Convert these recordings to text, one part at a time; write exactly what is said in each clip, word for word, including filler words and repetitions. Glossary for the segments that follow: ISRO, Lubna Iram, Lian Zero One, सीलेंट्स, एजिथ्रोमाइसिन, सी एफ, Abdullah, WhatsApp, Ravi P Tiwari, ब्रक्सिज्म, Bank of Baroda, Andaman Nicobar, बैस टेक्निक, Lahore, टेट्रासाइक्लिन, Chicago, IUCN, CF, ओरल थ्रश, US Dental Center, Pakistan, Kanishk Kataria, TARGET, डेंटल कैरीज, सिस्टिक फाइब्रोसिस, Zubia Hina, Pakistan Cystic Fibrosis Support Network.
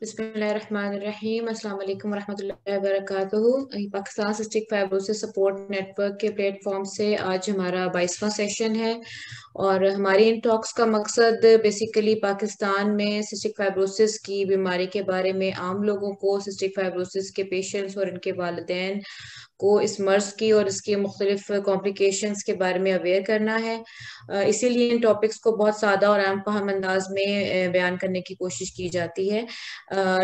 बिस्मिल्लाहिर्रहमानिर्रहीम, अस्सलाम वालेकुम वरहमतुल्लाहि वबरकातुहू। Pakistan सिस्टिक फाइब्रोसिस support network के प्लेटफॉर्म से आज हमारा बाईसवां सेशन है और हमारी इन टॉक्स का मकसद बेसिकली पाकिस्तान में सिस्टिक फाइब्रोसिस की बीमारी के बारे में आम लोगों को, सिस्टिक फाइब्रोसिस के पेशेंट्स और इनके वालिदैन को इस मर्ज की और इसके मुख्तलिफ कॉम्प्लिकेशंस के बारे में अवेयर करना है। इसीलिए इन टॉपिक्स को बहुत सादा और आम फहम अंदाज में बयान करने की कोशिश की जाती है,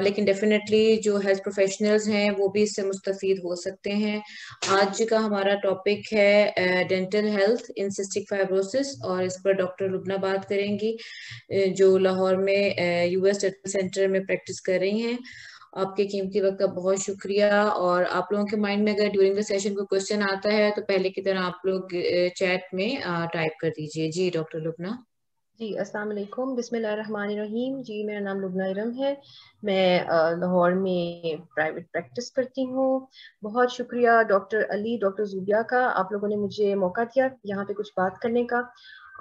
लेकिन डेफिनेटली जो हेल्थ प्रोफेशनल्स हैं वो भी इससे मुस्तफीद हो सकते हैं। आज का हमारा टॉपिक है dental health in सिस्टिक फाइब्रोसिस और इस पर डॉक्टर लुबना बात करेंगी जो लाहौर में यूएस डेंटल सेंटर में प्रैक्टिस कर रही हैं। आपके कीमती वक्त का बहुत शुक्रिया। और आप लोगों के माइंड में अगर ड्यूरिंग द सेशन कोई क्वेश्चन आता है तो पहले की तरह आप लोग चैट में टाइप कर दीजिए। जी डॉक्टर लुबना जी, अस्सलाम वालेकुम, बिस्मिल्लाहिर्रहमानिर्रहीम। जी, मेरा नाम लुबना इरम है, मैं लाहौर में प्राइवेट प्रैक्टिस करती हूँ। बहुत शुक्रिया डॉक्टर अली, डॉक्टर जुबिया का, आप लोगों ने मुझे मौका दिया यहाँ पे कुछ बात करने का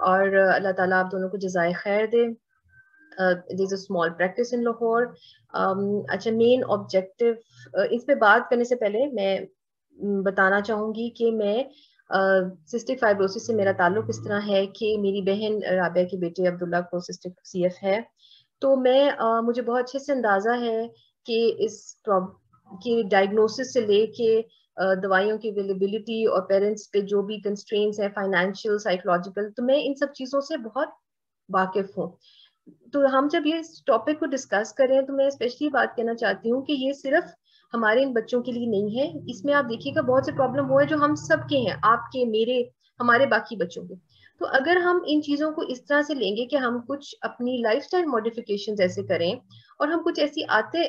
और अल्लाह ताला आप दोनों को जज़ाए खैर दे। Uh, there's a small practice in Lahore. Um, अच्छा, मेन ऑब्जेक्टिव uh, इस पे बात करने से पहले मैं बताना चाहूँगी कि मैं सिस्टिक uh, फाइब्रोसिस से मेरा ताल्लुक इस तरह है कि मेरी बहन राबिया के बेटे अब्दुल्ला को सिस्टिक सी एफ है, तो मैं uh, मुझे बहुत अच्छे से अंदाज़ा है कि इस कि डायग्नोसिस से लेके Uh, दवाइयों की अवेलेबिलिटी और पेरेंट्स पे जो भी कंस्ट्रेंट्स हैं फाइनेंशियल, साइकोलॉजिकल, तो मैं इन सब चीज़ों से बहुत वाकिफ़ हूँ। तो हम जब ये टॉपिक को डिस्कस कर रहे हैं तो मैं स्पेशली बात करना चाहती हूँ कि ये सिर्फ हमारे इन बच्चों के लिए नहीं है। इसमें आप देखिएगा बहुत से प्रॉब्लम वो है जो हम सब के हैं, आपके, मेरे, हमारे बाकी बच्चों के। तो अगर हम इन चीज़ों को इस तरह से लेंगे कि हम कुछ अपनी लाइफस्टाइल मॉडिफिकेशंस ऐसे करें और हम कुछ ऐसी आते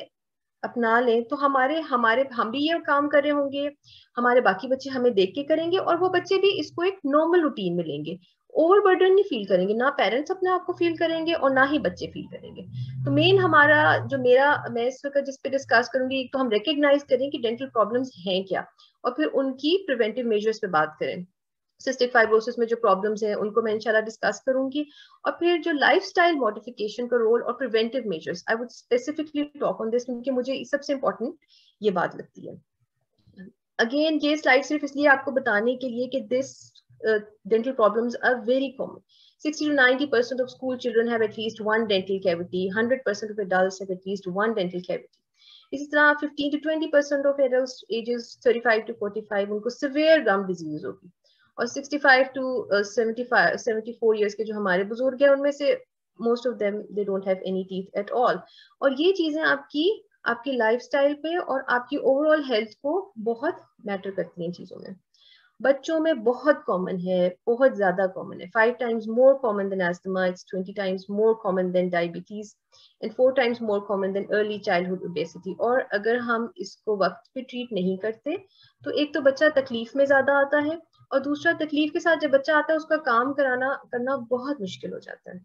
अपना लें तो हमारे हमारे हम भी ये काम कर रहे होंगे, हमारे बाकी बच्चे हमें देख के करेंगे और वो बच्चे भी इसको एक नॉर्मल रूटीन में लेंगे। ओवरबर्डन नहीं फील करेंगे, ना पेरेंट्स अपने आप को फील करेंगे और ना ही बच्चे फील करेंगे। तो मेन हमारा जो मेरा मैं इस वक्त जिस पे डिस्कस करूंगी, एक तो हम रिकग्नाइज करें कि डेंटल प्रॉब्लम्स हैं क्या और फिर उनकी प्रिवेंटिव मेजर्स पे बात करें। सिस्टिक फाइब्रोसिस में जो प्रॉब्लम्स हैं उनको मैं इंशाल्लाह डिस्कस करूंगी और फिर जो लाइफस्टाइल मॉडिफिकेशन का रोल और preventive measures, I would specifically talk on this क्योंकि मुझे सबसे इम्पोर्टेंट ये बात लगती है। अगेन ये स्लाइड सिर्फ इसलिए आपको बताने के लिए कि this Uh, dental problems are very common. sixty to ninety percent of school children have at least one dental cavity. one hundred percent of adults have at least one dental cavity. इसी तरह fifteen to twenty percent of adults ages thirty-five to forty-five उनको severe gum disease होगी और sixty-five to seventy-four years के जो हमारे बुजुर्ग हैं उनमें से most of them they don't have any teeth at all. और ये चीजें आपकी आपकी लाइफस्टाइल पे और आपकी ओवरऑल हेल्थ को बहुत मैटर करती हैं। चीजों में बच्चों में बहुत कॉमन है, बहुत ज्यादा कॉमन है, five times more common than asthma, it's twenty times more common than diabetes and four times more common than early childhood obesity. और अगर हम इसको वक्त पे ट्रीट नहीं करते तो एक तो बच्चा तकलीफ में ज्यादा आता है और दूसरा तकलीफ के साथ जब बच्चा आता है उसका काम कराना करना बहुत मुश्किल हो जाता है।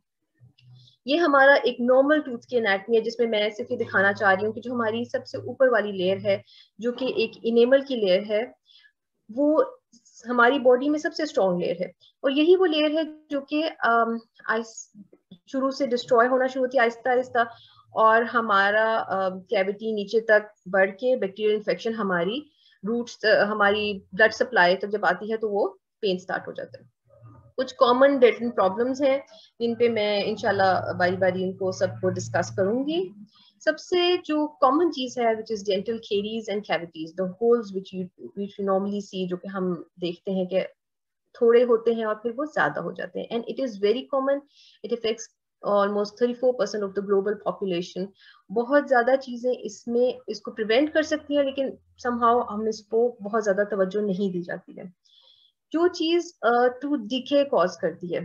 ये हमारा एक नॉर्मल टूथ की एनाटमी है जिसमें मैं सिर्फ ये दिखाना चाह रही हूँ कि जो हमारी सबसे ऊपर वाली लेयर है जो कि एक इनेमल की लेयर है वो हमारी बॉडी में सबसे स्ट्रॉन्ग लेयर है और यही वो लेयर है जो कि शुरू से डिस्ट्रॉय होना शुरू होती है आहिस्ता आहिस्ता और हमारा कैविटी नीचे तक बढ़ के बैक्टीरियल इन्फेक्शन हमारी रूट्स हमारी ब्लड सप्लाई तक जब आती है तो वो पेन स्टार्ट हो जाता है। कुछ कॉमन डेंटल प्रॉब्लम्स हैं जिन पे मैं इंशाल्लाह बारी बारी इनको सबको डिस्कस करूंगी। सबसे जो कॉमन चीज है which is डेंटल कैरीज and cavities, the holes which you which you normally see, जो कि हम देखते हैं कि थोड़े होते हैं और फिर वो ज्यादा हो जाते हैं and it is very common. It affects almost thirty four percent of the global population. बहुत ज्यादा चीजें इसमें इसको प्रिवेंट कर सकती हैं लेकिन समहाउ हम इसको बहुत ज्यादा तवज्जो नहीं दी जाती है। जो चीज टू डिके कॉज करती है,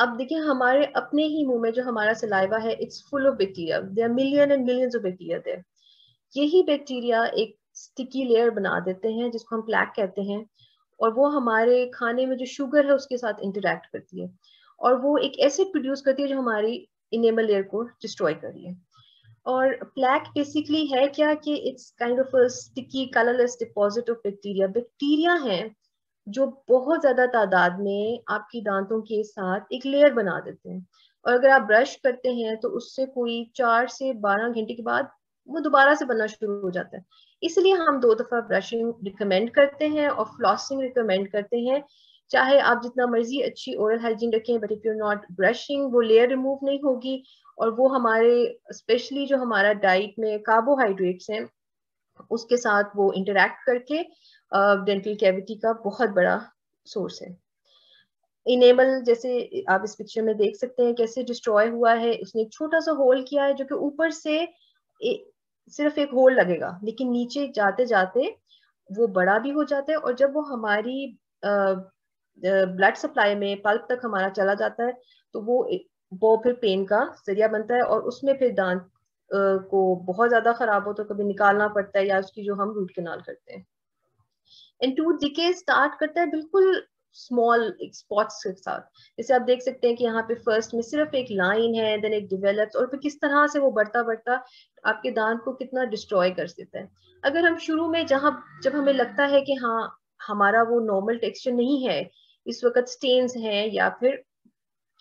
अब देखिए हमारे अपने ही मुंह में जो हमारा सलाइवा है it's full of bacteria, there are million and millions of bacteria there. यही बैक्टीरिया एक स्टिकी लेयर बना देते हैं जिसको हम प्लैक कहते हैं और वो हमारे खाने में जो शुगर है उसके साथ इंटरेक्ट करती है और वो एक एसिड प्रोड्यूस करती है जो हमारी इनेमल लेयर को डिस्ट्रॉय कर रही है। और प्लैक बेसिकली है क्या कि it's kind of sticky colourless deposit of bacteria. Bacteria है जो बहुत ज्यादा तादाद में आपकी दांतों के साथ एक लेयर बना देते हैं और अगर आप ब्रश करते हैं तो उससे कोई चार से बारह घंटे के बाद वो दोबारा से बनना शुरू हो जाता है। इसलिए हम दो दफा ब्रशिंग रिकमेंड करते हैं और फ्लॉसिंग रिकमेंड करते हैं। चाहे आप जितना मर्जी अच्छी ओरल हाइजीन रखें, but if you not brushing वो लेयर रिमूव नहीं होगी। और वो हमारे स्पेशली जो हमारा डाइट में कार्बोहाइड्रेट्स हैं उसके साथ वो इंटरैक्ट करके डेंटल कैविटी का बहुत बड़ा सोर्स है। इनेमल जैसे आप इस पिक्चर में देख सकते हैं कैसे डिस्ट्रॉय हुआ है, उसने एक छोटा सा होल किया है जो कि ऊपर से ए, सिर्फ एक होल लगेगा, लेकिन नीचे जाते जाते वो बड़ा भी हो जाता है। और जब वो हमारी ब्लड सप्लाई में पल्प तक हमारा चला जाता है तो वो वो फिर पेन का जरिया बनता है और उसमें फिर दांत को बहुत ज्यादा खराब हो तो कभी निकालना पड़ता है, या उसकी जो हम रूट कैनाल करते हैं। एंड टूथ डिके स्टार्ट करता है बिल्कुल स्मॉल स्पॉट्स के साथ। जैसे आप देख सकते हैं कि यहाँ पे फर्स्ट में सिर्फ एक लाइन है, देन एक डिवेलप्स और फिर किस तरह से वो बढ़ता बढ़ता आपके दांत को कितना डिस्ट्रॉय कर देता है। अगर हम शुरू में जहाँ जब हमें लगता है कि हाँ हमारा वो नॉर्मल टेक्सचर नहीं है, इस वक्त स्टेन्स हैं या फिर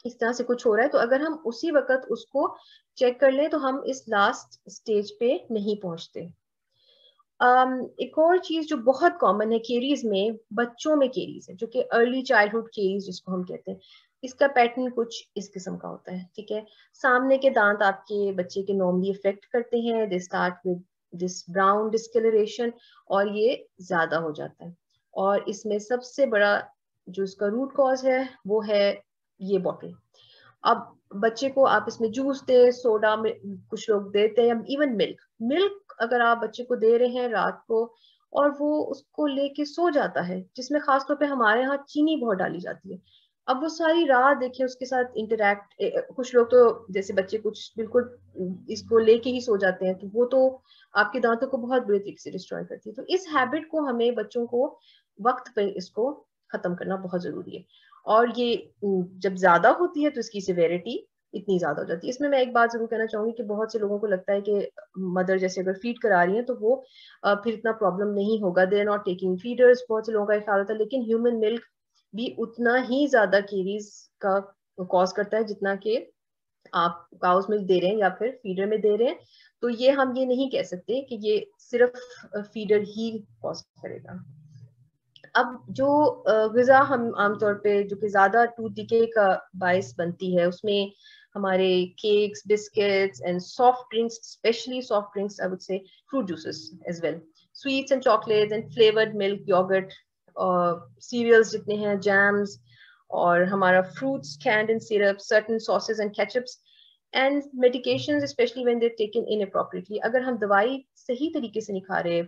इस तरह से कुछ हो रहा है, तो अगर हम उसी वक्त उसको चेक कर लें तो हम इस लास्ट स्टेज पे नहीं पहुंचते। Um, एक और चीज जो बहुत कॉमन है केरीज में, बच्चों में केरीज है जो कि अर्ली चाइल्डहुड केरीज जिसको हम कहते हैं, इसका पैटर्न कुछ इस किस्म का होता है। ठीक है, सामने के दांत आपके बच्चे के नॉर्मली इफेक्ट करते हैं, they start with this brown discolouration और ये ज्यादा हो जाता है। और इसमें सबसे बड़ा जो इसका रूट कॉज है वो है ये बॉटल। अब बच्चे को आप इसमें जूस दे, सोडा में कुछ लोग देते हैं, इवन मिल्क मिल्क अगर आप बच्चे को दे रहे हैं रात को और वो उसको लेके सो जाता है, जिसमें खासतौर पे हमारे यहाँ चीनी बहुत डाली जाती है, अब वो सारी रात देखे उसके साथ इंटरैक्ट। कुछ लोग तो जैसे बच्चे कुछ बिल्कुल इसको लेके ही सो जाते हैं तो वो तो आपके दांतों को बहुत बुरे तरीके से डिस्ट्रॉय करती है। तो इस हैबिट को हमें बच्चों को वक्त पर इसको खत्म करना बहुत जरूरी है। और ये जब ज्यादा होती है तो इसकी सिवेरिटी इतनी ज्यादा हो जाती है। इसमें मैं एक बात जरूर कहना चाहूंगी कि बहुत से लोगों को लगता है कि मदर जैसे अगर फीड करा रही हैं तो वो फिर इतना प्रॉब्लम नहीं होगा, they are not taking feeders, बहुत से लोगों का ख्याल होता है। लेकिन ह्यूमन मिल्क भी उतना ही ज्यादा केरीज का कॉज करता है जितना कि आप काउस मिल्क दे रहे हैं या फिर फीडर में दे रहे हैं। तो ये हम ये नहीं कह सकते कि ये सिर्फ फीडर ही कॉज करेगा। अब जो गजा हम आमतौर पे जो कि ज्यादा टूथ डिके का बायस बनती है, उसमें हमारे cakes, biscuits and soft drinks, specially soft drinks, I would say fruit juices as well, sweets and chocolates and flavoured milk, yoghurt, cereals जितने हैं, जैम्स और हमारा fruits canned and syrup, certain sauces and ketchups and medications, specially when they taken inappropriately. अगर हम दवाई सही तरीके से नहीं खा रहे,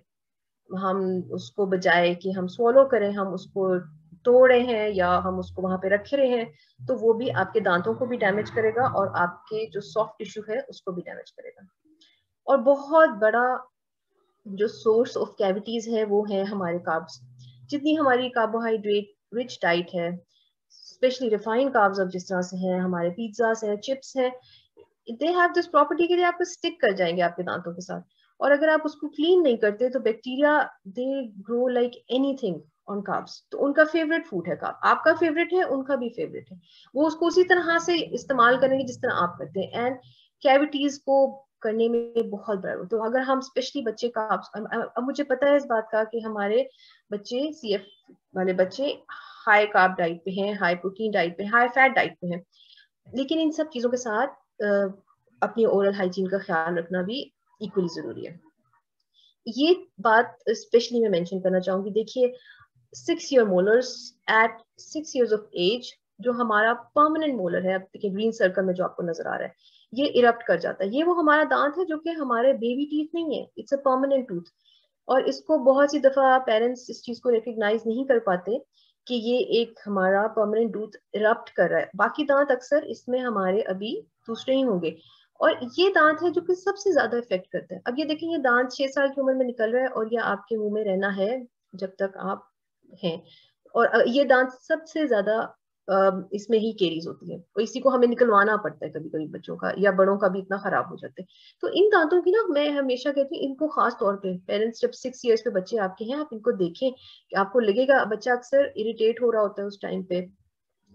हम उसको बजाय कि हम स्वॉलो करें हम उसको तोड़ रहे हैं या हम उसको वहां पे रख रहे हैं, तो वो भी आपके दांतों को भी डैमेज करेगा और आपके जो सॉफ्ट टिश्यू है उसको भी डैमेज करेगा। और बहुत बड़ा जो सोर्स ऑफ कैविटीज है वो है हमारे कार्ब्स। जितनी हमारी कार्बोहाइड्रेट रिच डाइट है, स्पेशली रिफाइंड कार्ब्स, अब जिस तरह से हैं हमारे पिज्जास हैं, चिप्स हैं, दे हैव दिस प्रॉपर्टी के लिए आपको स्टिक कर जाएंगे आपके दांतों के साथ। और अगर आप उसको क्लीन नहीं करते तो bacteria they grow like anything on carbs. तो उनका फेवरेट फूड है कार्ब, आपका फेवरेट है, उनका भी फेवरेट है, वो उसको उसी तरह से इस्तेमाल करेंगे जिस तरह आप करते हैं। एंड कैविटीज को करने में बहुत बड़ा, तो अगर हम स्पेशली बच्चे कार्ब्स, अब मुझे पता है इस बात का कि हमारे बच्चे सी एफ वाले बच्चे हाई कार्ब डाइट पे हैं, हाई प्रोटीन डाइट पे, हाई फैट डाइट पे हैं, लेकिन इन सब चीजों के साथ अपनी ओरल हाइजीन का ख्याल रखना भी इक्वली जरूरी है। ये बात स्पेशली मैं मेंशन करना चाहूंगी। देखिए, six year molars at six years of age, जो हमारा परमानेंट मोलर है, ग्रीन सर्कल में जो आपको नजर आ रहा है, ये इरप्ट कर जाता है। ये वो हमारा दांत है जो कि हमारे बेबी टीथ नहीं है, इट्स अ परमानेंट टूथ। और इसको बहुत सी दफा पेरेंट्स इस चीज को रिकग्नाइज नहीं कर पाते कि ये एक हमारा परमानेंट टूथ इरप्ट कर रहा है। बाकी दांत अक्सर इसमें हमारे अभी दूसरे ही होंगे और ये दांत है जो कि सबसे ज्यादा इफेक्ट करता है। अब ये देखें, ये दांत छह साल की उम्र में निकल रहा है और ये आपके मुंह में रहना है जब तक आप हैं, और ये दांत सबसे ज्यादा इसमें ही केरीज होती है और इसी को हमें निकलवाना पड़ता है कभी कभी, बच्चों का या बड़ों का भी इतना खराब हो जाता है। तो इन दांतों की ना, मैं हमेशा कहती हूँ इनको खास तौर पे पेरेंट्स, जब सिक्स इयर्स पे बच्चे आपके हैं आप इनको देखें, आपको लगेगा बच्चा अक्सर इरिटेट हो रहा होता है उस टाइम पे,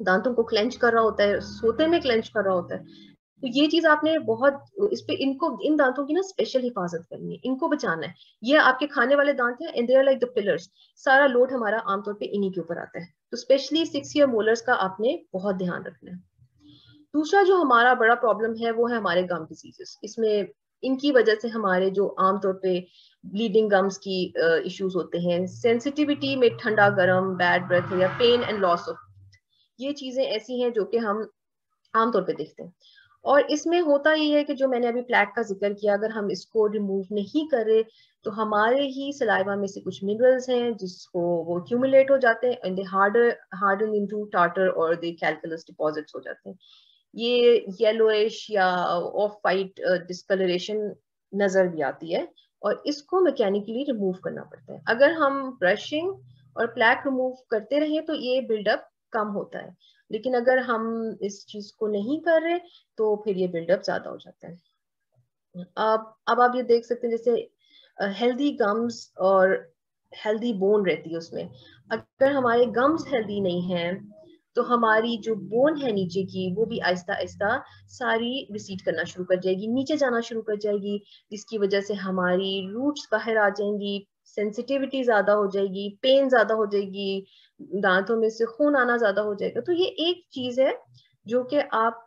दांतों को क्लेंच कर रहा होता है, सोते में क्लेंच कर रहा होता है। तो ये चीज आपने बहुत इस पे, इनको इन दांतों की ना स्पेशल हिफाजत करनी है, इनको बचाना है। ये आपके खाने वाले दांत हैं and they are like the pillars, सारा लोड हमारा आमतौर पे इन्हीं के ऊपर आता है। तो स्पेशली सिक्स ईयर मोलर्स का आपने बहुत ध्यान रखना है। दूसरा जो हमारा बड़ा प्रॉब्लम है वो है हमारे गम डिजीजेस। इसमें इनकी वजह से हमारे जो आमतौर पे ब्लीडिंग गम्स की इश्यूज होते हैं, सेंसिटिविटी में ठंडा गर्म, बैड ब्रेथ या पेन एंड लॉस ऑफ, ये चीजें ऐसी हैं जो कि हम आमतौर पे देखते हैं। और इसमें होता ये है कि जो मैंने अभी प्लेक का जिक्र किया, अगर हम इसको रिमूव नहीं करें तो हमारे ही सलाइवा में से कुछ मिनरल्स हैं जिसको वो क्यूमुलेट हो जाते हैं and they harder harden into tartar और दे कैल्कुलस डिपॉजिट्स हो जाते हैं। ये येलोइश या ऑफ वाइट डिस्कलरेशन नजर भी आती है और इसको मैकेनिकली रिमूव करना पड़ता है। अगर हम ब्रशिंग और प्लेक रिमूव करते रहे तो ये बिल्डअप कम होता है, लेकिन अगर हम इस चीज को नहीं कर रहे तो फिर ये बिल्डअप ज्यादा हो जाता है। अब अब आप ये देख सकते हैं जैसे हेल्दी गम्स और हेल्दी बोन रहती है उसमें, अगर हमारे गम्स हेल्दी नहीं हैं तो हमारी जो बोन है नीचे की वो भी आहिस्ता आहिस्ता सारी रिसीट करना शुरू कर जाएगी, नीचे जाना शुरू कर जाएगी, जिसकी वजह से हमारी रूट्स बाहर आ जाएंगी, सेंसिटिविटी ज्यादा हो जाएगी, पेन ज्यादा हो जाएगी, दांतों में से खून आना ज्यादा हो जाएगा। तो ये एक चीज है जो कि आप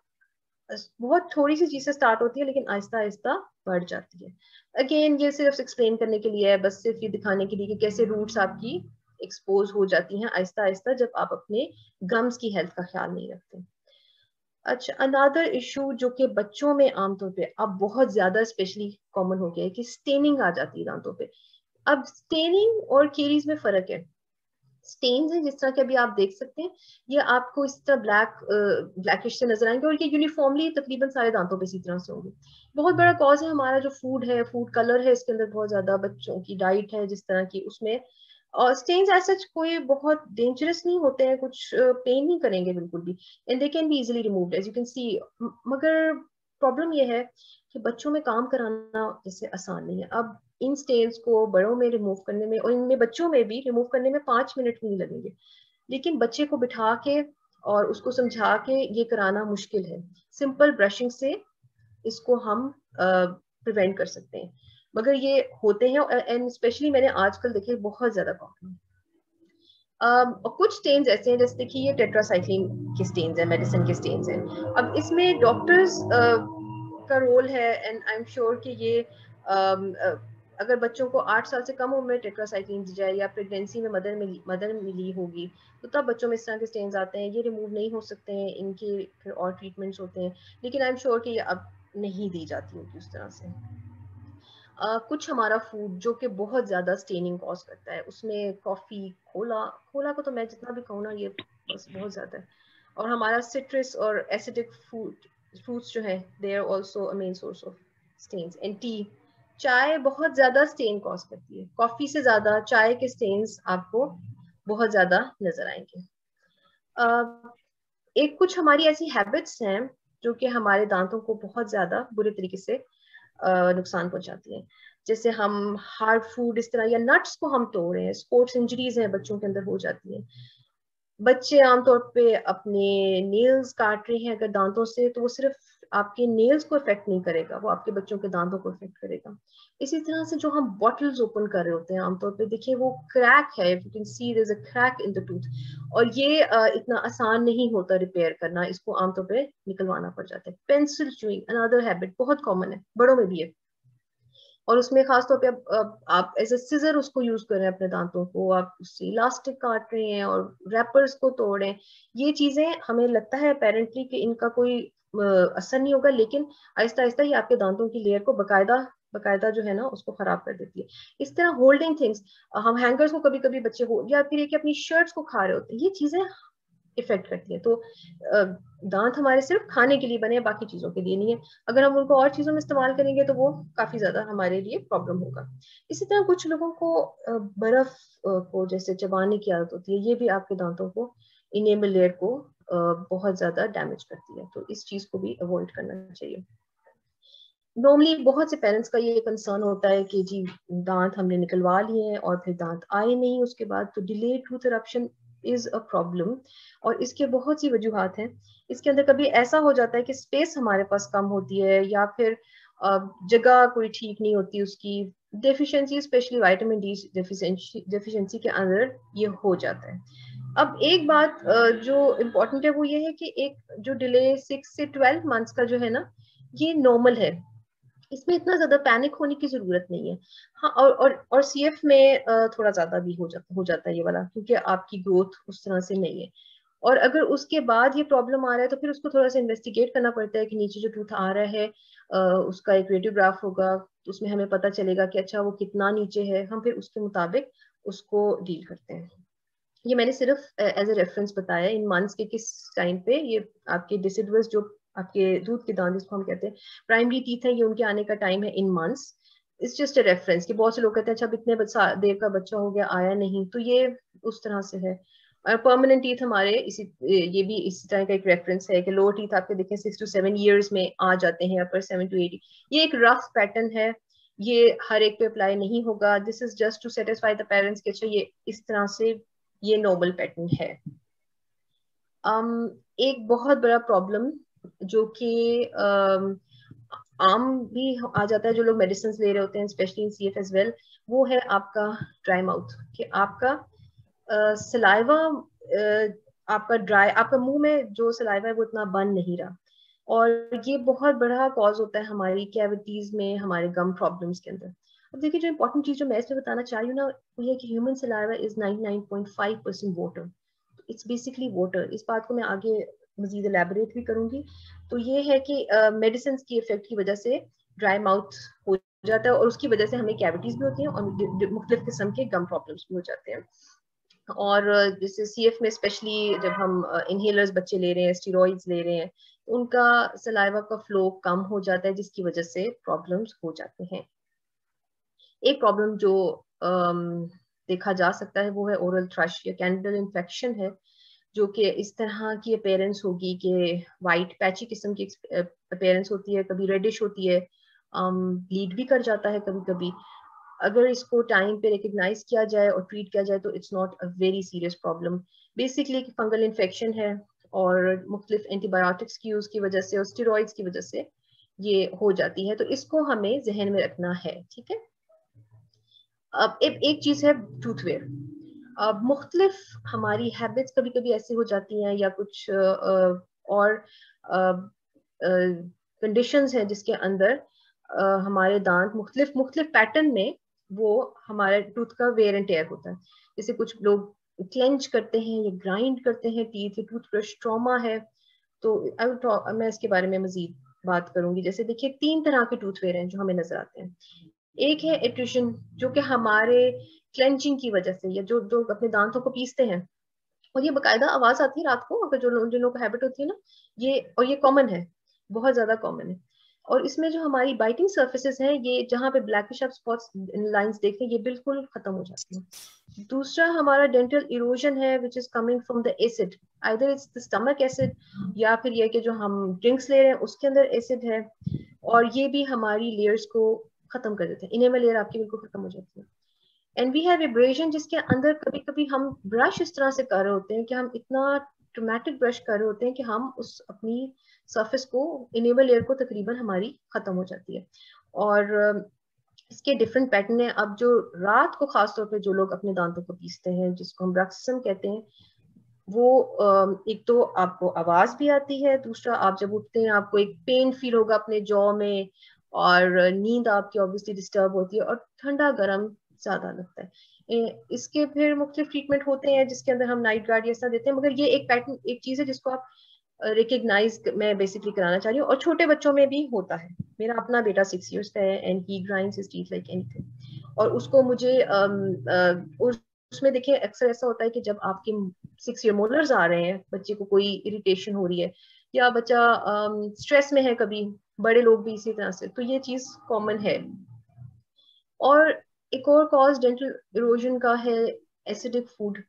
बहुत थोड़ी सी चीज से स्टार्ट होती है लेकिन आहिस्ता आहिस्ता बढ़ जाती है। अगेन ये सिर्फ एक्सप्लेन करने के लिए है, बस सिर्फ ये दिखाने के लिए कि कैसे रूट्स आपकी एक्सपोज हो जाती हैं आहिस्ता आहिस्ता जब आप अपने गम्स की हेल्थ का ख्याल नहीं रखते। अच्छा, अनदर इशू जो कि बच्चों में आमतौर पर अब बहुत ज्यादा स्पेशली कॉमन हो गया है कि स्टेनिंग आ जाती है दांतों पर। अब स्टेनिंग और केरीज में फर्क है। स्टेन्स हैं जिस तरह के अभी आप देख सकते हैं, ये आपको इस तरह ब्लैक ब्लैकिश से नजर आएंगे और ये यूनिफॉर्मली तकरीबन सारे दांतों पे इसी तरह से होंगे। बहुत बड़ा कॉज है हमारा जो फूड है, फूड कलर है, इसके अंदर बहुत ज्यादा बच्चों की डाइट है जिस तरह की, उसमें और स्टेन्स एज सच कोई बहुत डेंजरस नहीं होते हैं, कुछ पेन नहीं करेंगे बिल्कुल भी and they can be easily removed as you can see. मगर प्रॉब्लम यह है कि बच्चों में काम कराना इससे आसान नहीं है। अब इन स्टेन्स को बड़ों में रिमूव करने में और इनमें बच्चों में भी रिमूव करने में पाँच मिनट भी नहीं लगेंगे, लेकिन बच्चे को बिठा के और उसको समझा के ये कराना मुश्किल है। सिंपल ब्रशिंग से इसको हम प्रिवेंट कर सकते हैं, मगर ये होते हैं एंड स्पेशली मैंने आजकल देखे बहुत ज्यादा कॉमन। Uh, और कुछ स्टेन्स ऐसे हैं जैसे देखिए ये टेट्रासाइक्लिन के स्टेन्स हैं, मेडिसिन के स्टेन्स हैं। अब इसमें डॉक्टर्स uh, का रोल है एंड आई एम श्योर कि ये uh, uh, अगर बच्चों को आठ साल से कम उम्र में टेट्रासाइक्लिन दी जाए या प्रेगनेंसी में मदर मिली मदर मिली होगी तो तब बच्चों में इस तरह के स्टेन्स आते हैं। ये रिमूव नहीं हो सकते हैं, इनके फिर और ट्रीटमेंट्स होते हैं, लेकिन आई एम श्योर कि ये अब नहीं दी जाती होगी उस तरह से। Uh, कुछ हमारा फूड जो कि बहुत ज्यादा स्टेनिंग कॉज करता है, उसमें कॉफी, कोला कोला को तो मैं जितना भी कहूँ ना ये बस बहुत ज्यादा है, और हमारा सिट्रस और एसिडिक फूड फ्रूट्स जो है they are also a main source of stains. And tea, चाय बहुत ज्यादा स्टेन कॉज करती है, कॉफी से ज्यादा चाय के स्टेन्स आपको बहुत ज्यादा नजर आएंगे। uh, एक कुछ हमारी ऐसी हैबिट्स हैं जो कि हमारे दांतों को बहुत ज्यादा बुरे तरीके से Uh, नुकसान पहुंचाती है, जैसे हम हार्ड फूड इस तरह या नट्स को हम तोड़ रहे हैं, स्पोर्ट्स इंजरीज हैं बच्चों के अंदर हो जाती हैं। बच्चे आमतौर पे अपने नेल्स काट रहे हैं अगर दांतों से, तो वो सिर्फ आपके नेल्स को इफेक्ट नहीं करेगा, वो आपके बच्चों के दांतों को इफेक्ट करेगा। इसी तरह से जो हम बॉटल्स ओपन कर रहे होते हैं आमतौर पे देखिए वो क्रैक है, you can see there is a crack in the tooth, और ये uh, इतना आसान नहीं होता रिपेयर करना, इसको आमतौर पे निकलवाना पड़ जाता है। पेंसिल च्यूइंग अनदर हैबिट बहुत कॉमन है, बड़ों में भी है, और उसमें खासतौर पे आप आप एज ए सीजर उसको यूज कर रहे हैं अपने दांतों को, आप उससे इलास्टिक काट रहे हैं और रैपर्स को तोड़ रहे हैं। ये चीजें हमें लगता है अपेरेंटली कि इनका कोई असर नहीं होगा, लेकिन आहिस्ता आहिस्ता ही आपके दांतों की लेयर को बकायदा बकायदा जो है ना उसको खराब कर देती है। इस तरह होल्डिंग थिंग्स, हम हैंगर्स को कभी कभी बच्चे हो या फिर अपनी शर्ट्स को खा रहे होते हैं, ये चीजें इफेक्ट करती है। तो दांत हमारे सिर्फ खाने के लिए बने हैं, बाकी चीजों के लिए नहीं है। अगर हम उनको और चीजों में इस्तेमाल करेंगे तो वो काफी ज्यादा हमारे लिए प्रॉब्लम होगा। इसी तरह कुछ लोगों को बर्फ को जैसे चबाने की आदत होती है, ये भी आपके दांतों को इनेबल लेयर को बहुत ज्यादा डैमेज करती है, तो इस चीज को भी अवॉइड करना चाहिए। नॉर्मली बहुत से पेरेंट्स का ये कंसर्न होता है कि जी दांत हमने निकलवा लिए हैं और फिर दांत आए नहीं उसके बाद, तो delay tooth eruption is a problem, और इसके बहुत सी वजूहात हैं। इसके अंदर कभी ऐसा हो जाता है कि स्पेस हमारे पास कम होती है या फिर जगह कोई ठीक नहीं होती उसकी, deficiency specially vitamin D deficiency के अंदर ये हो जाता है। अब एक बात जो इम्पोर्टेंट है वो ये है कि एक जो डिले सिक्स से ट्वेल्व मंथ्स का जो है ना, ये नॉर्मल है, इसमें इतना ज्यादा पैनिक होने की जरूरत नहीं है। हाँ, और और और सीएफ में थोड़ा ज्यादा भी हो जाता हो जाता है ये वाला, क्योंकि आपकी ग्रोथ उस तरह से नहीं है। और अगर उसके बाद ये प्रॉब्लम आ रहा है तो फिर उसको थोड़ा सा इन्वेस्टिगेट करना पड़ता है कि नीचे जो टूथ आ रहा है उसका एक रेडियोग्राफ होगा, तो उसमें हमें पता चलेगा कि अच्छा वो कितना नीचे है, हम फिर उसके मुताबिक उसको डील करते हैं। ये मैंने सिर्फ एज ए रेफरेंस बताया इन मंथ्स के किस टाइम पे ये आपके डिसिडुअस जो आपके दूध के दांत जिसको हम कहते हैं प्राइमरी टीथ है, ये उनके आने का टाइम है in months. It's just a reference कि बहुत से लोग कहते हैं अच्छा इतने बच्चा देर का बच्चा हो गया आया नहीं, तो ये उस तरह से है। और परमानेंट टीथ हमारे इसी ये भी इसी तरह का एक रेफरेंस है कि लोअर टीथ आपके देखें सिक्स टू सेवन ईयर्स में आ जाते हैं, अपर सेवन टू एट। ये एक रफ पैटर्न है, ये हर एक पे अप्लाई नहीं होगा। This is just to satisfy the parents के अच्छा ये इस तरह से ये नॉर्मल पैटर्न है। um, एक बहुत बड़ा प्रॉब्लम जो कि uh, आम भी आ जाता है जो लोग मेडिसिन ले रहे होते हैं specially in सी एफ as well, वो है आपका ड्राई माउथ, कि आपका सलाइवा uh, uh, आपका ड्राई आपका मुंह में जो सलाइवा है वो इतना बन नहीं रहा, और ये बहुत बड़ा कॉज होता है हमारी कैविटीज में, हमारे गम प्रॉब्लम्स के अंदर। अब देखिए जो इंपॉर्टेंट चीज जो मैं इसमें बताना चाह रही हूँ ना वो है कि human saliva is ninety nine point five percent water, it's basically water. इस बात को मैं आगे मजीद एलेबोरेट भी करूंगी। तो ये है कि मेडिसिन uh, की इफेक्ट की वजह से ड्राई माउथ हो जाता है, और उसकी वजह से हमें कैविटीज भी होती हैं और मुख्तलिफ किस्म के गम प्रॉब्लम्स भी हो जाते हैं। और जैसे सीएफ में स्पेशली जब हम इनहेलर्स बच्चे ले रहे हैं, स्टीरॉइड्स ले रहे हैं, उनका सलाइवा का फ्लो कम हो जाता है, जिसकी वजह से प्रॉब्लम्स हो जाते हैं। एक प्रॉब्लम जो देखा जा सकता है वो है ओरल थ्रश या कैनिडल इन्फेक्शन है, जो कि इस तरह की अपेयरेंस होगी कि वाइट पैची किस्म की अपेयरेंस होती है, कभी रेडिश होती है, ब्लीड भी कर जाता है कभी कभी। अगर इसको टाइम पे रिकग्नाइज किया जाए और ट्रीट किया जाए तो it's not a very serious problem. Basically fungal infection है और मुख्तलिफ एंटीबायोटिक्स की यूज की वजह से और स्टेरॉइड्स की वजह से ये हो जाती है, तो इसको हमें जहन में रखना है, ठीक है। अब एक, एक चीज है टूथवेयर। अब मुख्तलिफ हमारी हैबिट्स कभी कभी ऐसी हो जाती हैं या कुछ और कंडीशंस हैं जिसके अंदर हमारे दांत मुख्तलिफ मुख्तलिफ पैटर्न में वो हमारे टूथ का वेयर एंड टेयर होता है। जैसे कुछ लोग क्लेंच करते हैं या ग्राइंड करते हैं टीथ, टूथब्रश ट्रॉमा है, तो अब मैं इसके बारे में मजीद बात करूंगी। जैसे देखिए तीन तरह के टूथ वेयर हैं जो हमें नजर आते हैं। एक है एट्रिशन, जो कि हमारे क्लेंचिंग की वजह से या जो जो अपने दांतों को पीसते हैं, और ये बाकायदा आवाज आती है रात को, अगर जो जिन लोगों को हैबिट होती है ना ये, और ये कॉमन है, बहुत ज्यादा कॉमन है। और इसमें जो हमारी बाइटिंग सर्फेसेस हैं, ये जहाँ पे ब्लैकिश आप स्पॉट्स लाइंस देखते हैं, ये बिल्कुल खत्म हो जाती है। दूसरा हमारा डेंटल इरोजन है, which is coming from the acid, either it's the stomach acid या फिर ये कि जो हम ड्रिंक्स ले रहे हैं उसके अंदर एसिड है, और ये भी हमारी लेयर्स को खत्म कर देते हैं। इनेमल लेयर आपकी बिल्कुल खत्म हो जाती है। एंड वी हैव एब्रेशन, जिसके अंदर कभी कभी हम ब्रश इस तरह से कर रहे होते हैं कि हम इतना ट्रॉमेटिक ब्रश कर रहे होते हैं कि हम उस अपनी सरफेस को इनेबल लेयर को तकरीबन हमारी खत्म हो जाती है। और इसके डिफरेंट पैटर्न है। अब जो रात को खासतौर पे जो लोग अपने दांतों को पीसते हैं, जिसको हम ब्रक्सिज्म कहते हैं, वो एक तो आपको आवाज भी आती है, दूसरा आप जब उठते हैं आपको एक पेन फील होगा अपने जॉ में, और नींद आपकी ऑब्वियसली डिस्टर्ब होती है, और ठंडा गर्म ज्यादा लगता है। इसके फिर मुख्तलिफ ट्रीटमेंट होते हैं जिसके अंदर हम नाइट गार्ड ऐसा देते हैं, मगर ये एक पैटर्न एक चीज है जिसको आप रिकग्नाइज मैं बेसिकली कराना चाह रही हूँ, और छोटे बच्चों में भी होता है। मेरा अपना बेटा सिक्स इयर्स का है and he grinds his teeth like anything, और उसको मुझे उसमें देखिए अक्सर ऐसा होता है कि जब आपके सिक्स ईयर मोलर्स आ रहे हैं, बच्चे को कोई इरिटेशन हो रही है या बच्चा स्ट्रेस में है, कभी बड़े लोग भी इसी तरह से, तो ये चीज कॉमन है। और एक और कॉज डेंटल इरोजन का है एसिडिक फूड,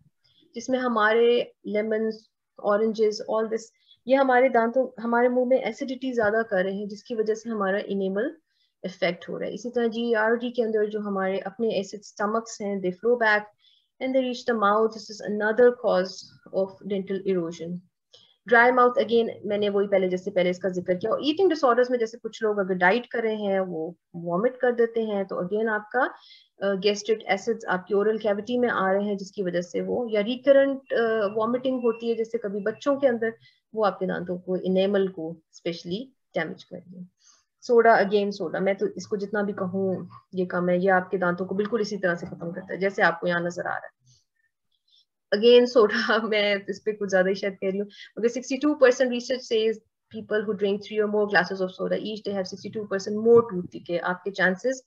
जिसमें हमारे लेमन्स, ऑरेंजेस, ऑल दिस ये हमारे दांतों हमारे मुंह में एसिडिटी ज्यादा कर रहे हैं, जिसकी वजह से हमारा इनेमल इफेक्ट हो रहा है। इसी तरह जी आर डी के अंदर जो हमारे अपने एसिड स्टमक्स हैं, they flow back, Then they reach the mouth. This is another cause of dental erosion. Dry mouth, again, मैंने वही पहले जैसे पहले इसका जिक्र किया. और ईटिंग डिसऑर्डर्स में जैसे कुछ लोग अगर डाइट कर रहे हैं वो वॉमिट कर देते हैं, तो अगेन आपका गैस्ट्रिक एसिड्स आपकी ओरल कैविटी में आ रहे हैं, जिसकी वजह से वो या रिकरेंट वॉमिटिंग होती है, जैसे कभी बच्चों के अंदर, वो आपके दांतों को, इनेमल को स्पेशली डैमेज कर रही है. सोडा, अगेन सोडा, मैं तो इसको जितना भी कहूँ ये कम है. ये आपके दांतों को बिल्कुल इसी तरह से खत्म करता है जैसे आपको यहाँ नजर आ रहा है. अगेन सोडा, मैं इस पर कुछ ज्यादा ही शायद कह रही हूँ, मगर sixty-two percent research says people who drink three or more glasses of soda each they have sixty-two percent more tooth decay. आपके chances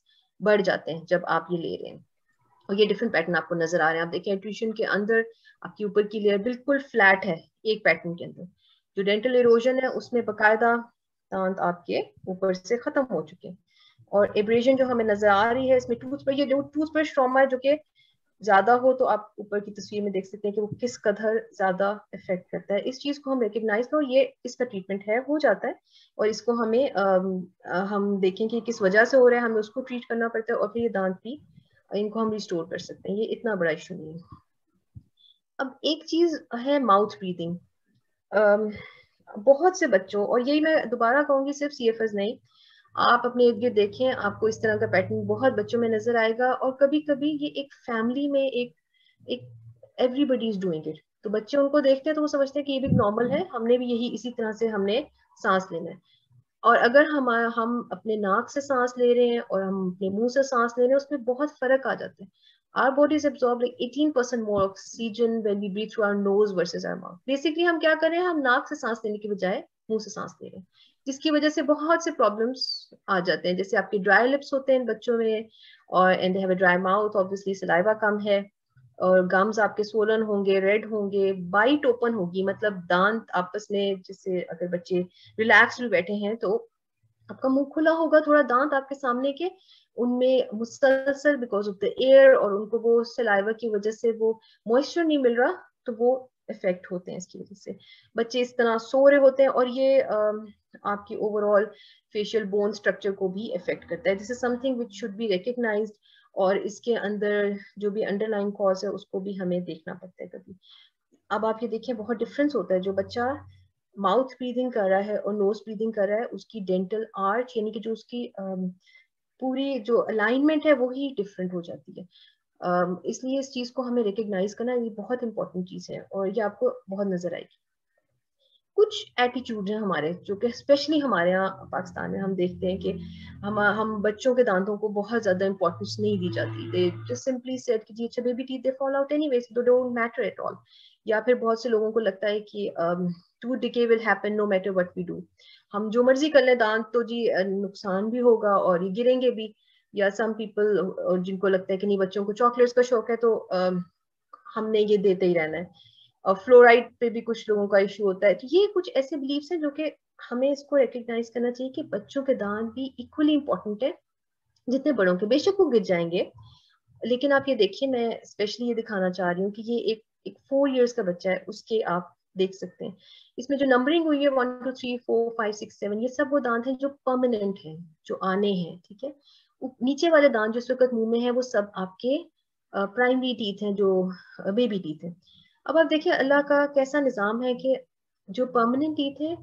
बढ़ जाते हैं जब आप ये ले रहे हैं. और ये डिफरेंट पैटर्न आपको नजर आ रहे हैं. आप देखें ट्यूशन के अंदर आपकी ऊपर की लेयर बिल्कुल फ्लैट है एक पैटर्न के अंदर. जो डेंटल इरोजन है उसमें बाकायदा दांत आपके ऊपर से खत्म हो चुके हैं. और एब्रेजन जो हमें नजर आ रही है इसमें टूथब्रश, ये टूथब्रश ट्रॉमा है जो कि ज्यादा हो, तो आप ऊपर की तस्वीर में देख सकते हैं कि वो किस कदर ज्यादा इफेक्ट करता है. इस चीज को हम रिकग्नाइज करें, ये इसका ट्रीटमेंट है, हो जाता है. और इसको हमें आ, हम देखें कि किस वजह से हो रहा है, हमें उसको ट्रीट करना पड़ता है. और फिर ये दांत भी इनको हम रिस्टोर कर सकते हैं, ये इतना बड़ा इशू नहीं है. अब एक चीज है माउथ ब्रीदिंग. बहुत से बच्चों, और यही मैं दोबारा कहूंगी सिर्फ सी एफ एस नहीं, आप अपने इर्द गिर्द देखें, आपको इस तरह का पैटर्न बहुत बच्चों में नजर आएगा. और कभी कभी ये एक फैमिली में एक एक एवरीबडी इज डूइंग इट, तो बच्चे उनको देखते हैं तो वो समझते हैं कि ये भी नॉर्मल है, हमने भी यही इसी तरह से हमने सांस लेना है. और अगर हम हम अपने नाक से सांस ले रहे हैं और हम अपने मुंह से सांस ले रहे हैं उसमें बहुत फर्क आ जाता है. Our bodies absorb like eighteen percent more oxygen when we breathe through our nose versus our mouth. Basically हम क्या कर रहे हैं, हम नाक से सांस लेने के बजाय मुंह से सांस ले रहे हैं, जिसकी वजह से बहुत से प्रॉब्लम्स आ जाते हैं. जैसे आपके ड्राई लिप्स होते हैं बच्चों में, और and they have a dry mouth, obviously saliva कम है, और गम्स आपके सोलन होंगे, रेड होंगे, बाइट ओपन होगी, मतलब दांत आपस में, जैसे अगर बच्चे रिलैक्स भी बैठे हैं तो आपका मुंह खुला होगा थोड़ा, दांत आपके सामने के उनमें मुसलसल बिकॉज ऑफ द एयर और उनको वो सलाइवा की वजह से वो मॉइस्चर नहीं मिल रहा, तो वो इफेक्ट होते हैं. इसकी वजह से बच्चे इस तरह सो रहे होते हैं, और ये आपकी ओवरऑल फेशियल बोन स्ट्रक्चर को भी इफेक्ट करता है. This is something which should be recognised, और इसके अंदर जो भी अंडरलाइन कॉज है उसको भी हमें देखना पड़ता है कभी. अब आप ये देखिए बहुत डिफरेंस होता है. जो बच्चा माउथ ब्रीदिंग कर रहा है और नोज ब्रीदिंग कर रहा है उसकी डेंटल आर्च यानी कि जो उसकी पूरी जो अलाइनमेंट है वो ही डिफरेंट हो जाती है. Um, इसलिए इस चीज को हमें रिकग्नाइज करना, ये बहुत इंपॉर्टेंट चीज है और ये आपको बहुत नजर आएगी. कुछ एटीट्यूड हैं हमारे जो कि स्पेशली हमारे यहाँ पाकिस्तान में हम देखते हैं कि हम हम बच्चों के दांतों को बहुत ज्यादा इंपॉर्टेंस नहीं दी जाती. दे जस्ट सिंपली सेड कि जी अच्छा baby teeth they fall out anyways, they don't matter at all. या फिर बहुत से लोगों को लगता है कि tooth decay will happen no matter what we do, हम जो मर्जी कर लें दांत तो जी नुकसान भी होगा और ये गिरेंगे भी. या सम पीपल, और जिनको लगता है कि नहीं बच्चों को चॉकलेट्स का शौक है तो आ, हमने ये देते ही रहना है. और फ्लोराइड पे भी कुछ लोगों का इशू होता है. तो ये कुछ ऐसे बिलीफ्स हैं जो कि हमें इसको रिकग्नाइज करना चाहिए कि बच्चों के दांत भी इक्वली इम्पोर्टेंट है जितने बड़ों के. बेशक वो गिर जाएंगे, लेकिन आप ये देखिए, मैं स्पेशली ये दिखाना चाह रही हूँ कि ये एक एक फोर ईयर्स का बच्चा है, उसके आप देख सकते हैं इसमें जो नंबरिंग हुई है one two three four five six seven, ये सब वो दांत हैं जो परमानेंट हैं, जो आने हैं. ठीक है, नीचे वाले दांत जो इस वक्त मुंह में है वो सब आपके प्राइमरी टीथ हैं, जो बेबी टीथ हैं. अब आप देखिए अल्लाह का कैसा निज़ाम है कि जो परमानेंट टीथ है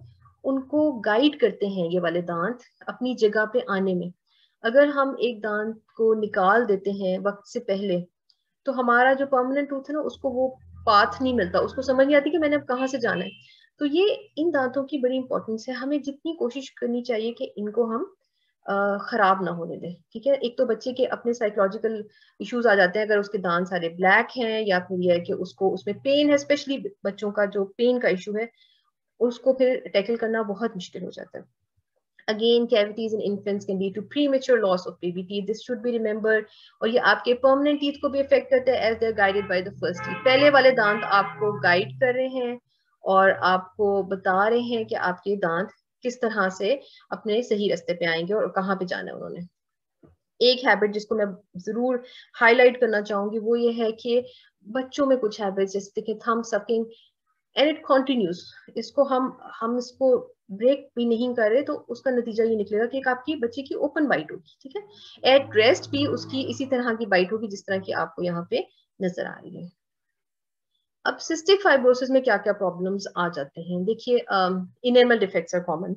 उनको गाइड करते हैं ये वाले दांत अपनी जगह पे आने में. अगर हम एक दांत को निकाल देते हैं वक्त से पहले तो हमारा जो परमानेंट टूथ है ना उसको वो पाथ नहीं मिलता, उसको समझ नहीं आती कि मैंने अब कहाँ से जाना है. तो ये इन दांतों की बड़ी इंपॉर्टेंस है, हमें जितनी कोशिश करनी चाहिए कि इनको हम खराब ना होने दें. ठीक है, एक तो बच्चे के अपने साइकोलॉजिकल इश्यूज आ जाते हैं अगर उसके दांत सारे ब्लैक हैं, या फिर यह है कि उसको उसमें पेन है, स्पेशली बच्चों का जो पेन का इशू है उसको फिर टैकल करना बहुत मुश्किल हो जाता है. Again cavities in infants can lead to premature loss of baby teeth, this should be remembered. और ये आपके परमानेंट टीथ को भी इफेक्ट करता है as they are guided by the first teeth. पहले वाले दांत आपको गाइड कर रहे हैं और आपको बता रहे हैं कि आपके दांत किस तरह से अपने सही रास्ते पे आएंगे और कहाँ पे जाना है उन्होंने. एक हैबिट जिसको मैं जरूर हाईलाइट करना चाहूंगी वो ये है कि बच्चों में कुछ हैबिट्स जैसे देखिए thumb sucking and it continues, इसको हम हम इसको ब्रेक भी नहीं कर रहे तो उसका नतीजा ये निकलेगा कि एक आपकी बच्चे की ओपन बाइट होगी. ठीक है, एट रेस्ट भी उसकी इसी तरह की बाइट होगी जिस तरह की आपको यहाँ पे नजर आ रही है। अब सिस्टिक फाइब्रोसिस में क्या क्या प्रॉब्लम्स आ जाते हैं, देखिए इनेमल डिफेक्ट्स आर कॉमन।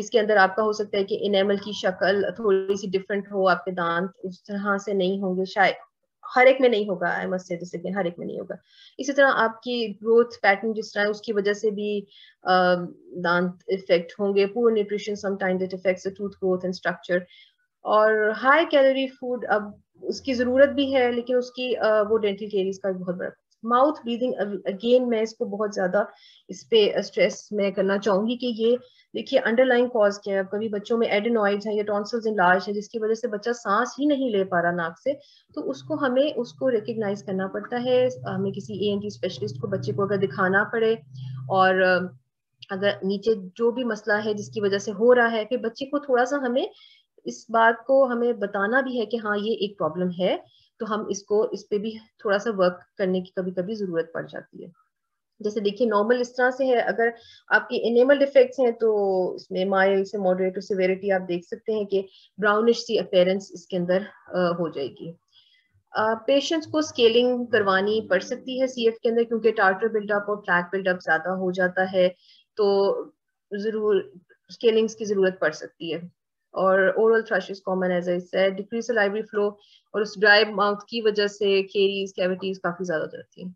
इसके अंदर आपका हो सकता है कि इनेमल की शक्ल थोड़ी सी डिफरेंट हो, आपके दांत उस तरह से नहीं होंगे, शायद हर एक में नहीं होगा, आई मस्ट से जैसे कि हर एक में नहीं होगा। इसी तरह आपकी ग्रोथ पैटर्न जिस तरह है उसकी वजह से भी दांत इफेक्ट होंगे, poor nutrition sometimes it affects the tooth growth and structure. और हाई कैलोरी फूड अब उसकी जरूरत भी है लेकिन उसकी वो डेंटल कैरीज का बहुत बड़ा। माउथ ब्रीदिंग अगेन मैं इसको बहुत ज्यादा इस पे स्ट्रेस मैं करना चाहूंगी कि ये देखिए अंडरलाइन कॉज क्या है। कभी बच्चों में एडेनॉइड्स हैं या टॉन्सिल्स इनलार्ज हैं जिसकी वजह से बच्चा सांस ही नहीं ले पा रहा नाक से, तो उसको हमें उसको रिकग्नाइज करना पड़ता है। हमें किसी ई एन टी स्पेशलिस्ट को बच्चे को अगर दिखाना पड़े और अगर नीचे जो भी मसला है जिसकी वजह से हो रहा है फिर बच्चे को थोड़ा सा हमें इस बात को हमें बताना भी है कि हाँ ये एक प्रॉब्लम है, तो हम इसको इस पे भी थोड़ा सा वर्क करने की कभी कभी जरूरत पड़ जाती है। जैसे देखिए नॉर्मल इस तरह से है, अगर आपके इनेमल डिफेक्ट्स हैं तो इसमें माइल्ड से मॉडरेट टू सिवेरिटी आप देख सकते हैं कि ब्राउनिश सी अपीयरेंस इसके अंदर आ, हो जाएगी। पेशेंट्स को स्केलिंग करवानी पड़ सकती है सीएफ के अंदर क्योंकि टार्टर बिल्डअप और प्लैक बिल्डअप ज्यादा हो जाता है, तो जरूर स्केलिंग्स की जरूरत पड़ सकती है। और ओरल थ्रश is common as I said, decrease library flow और उस ड्राई माउथ की वजह से केरीज कैविटीज काफी ज्यादा रहती हैं।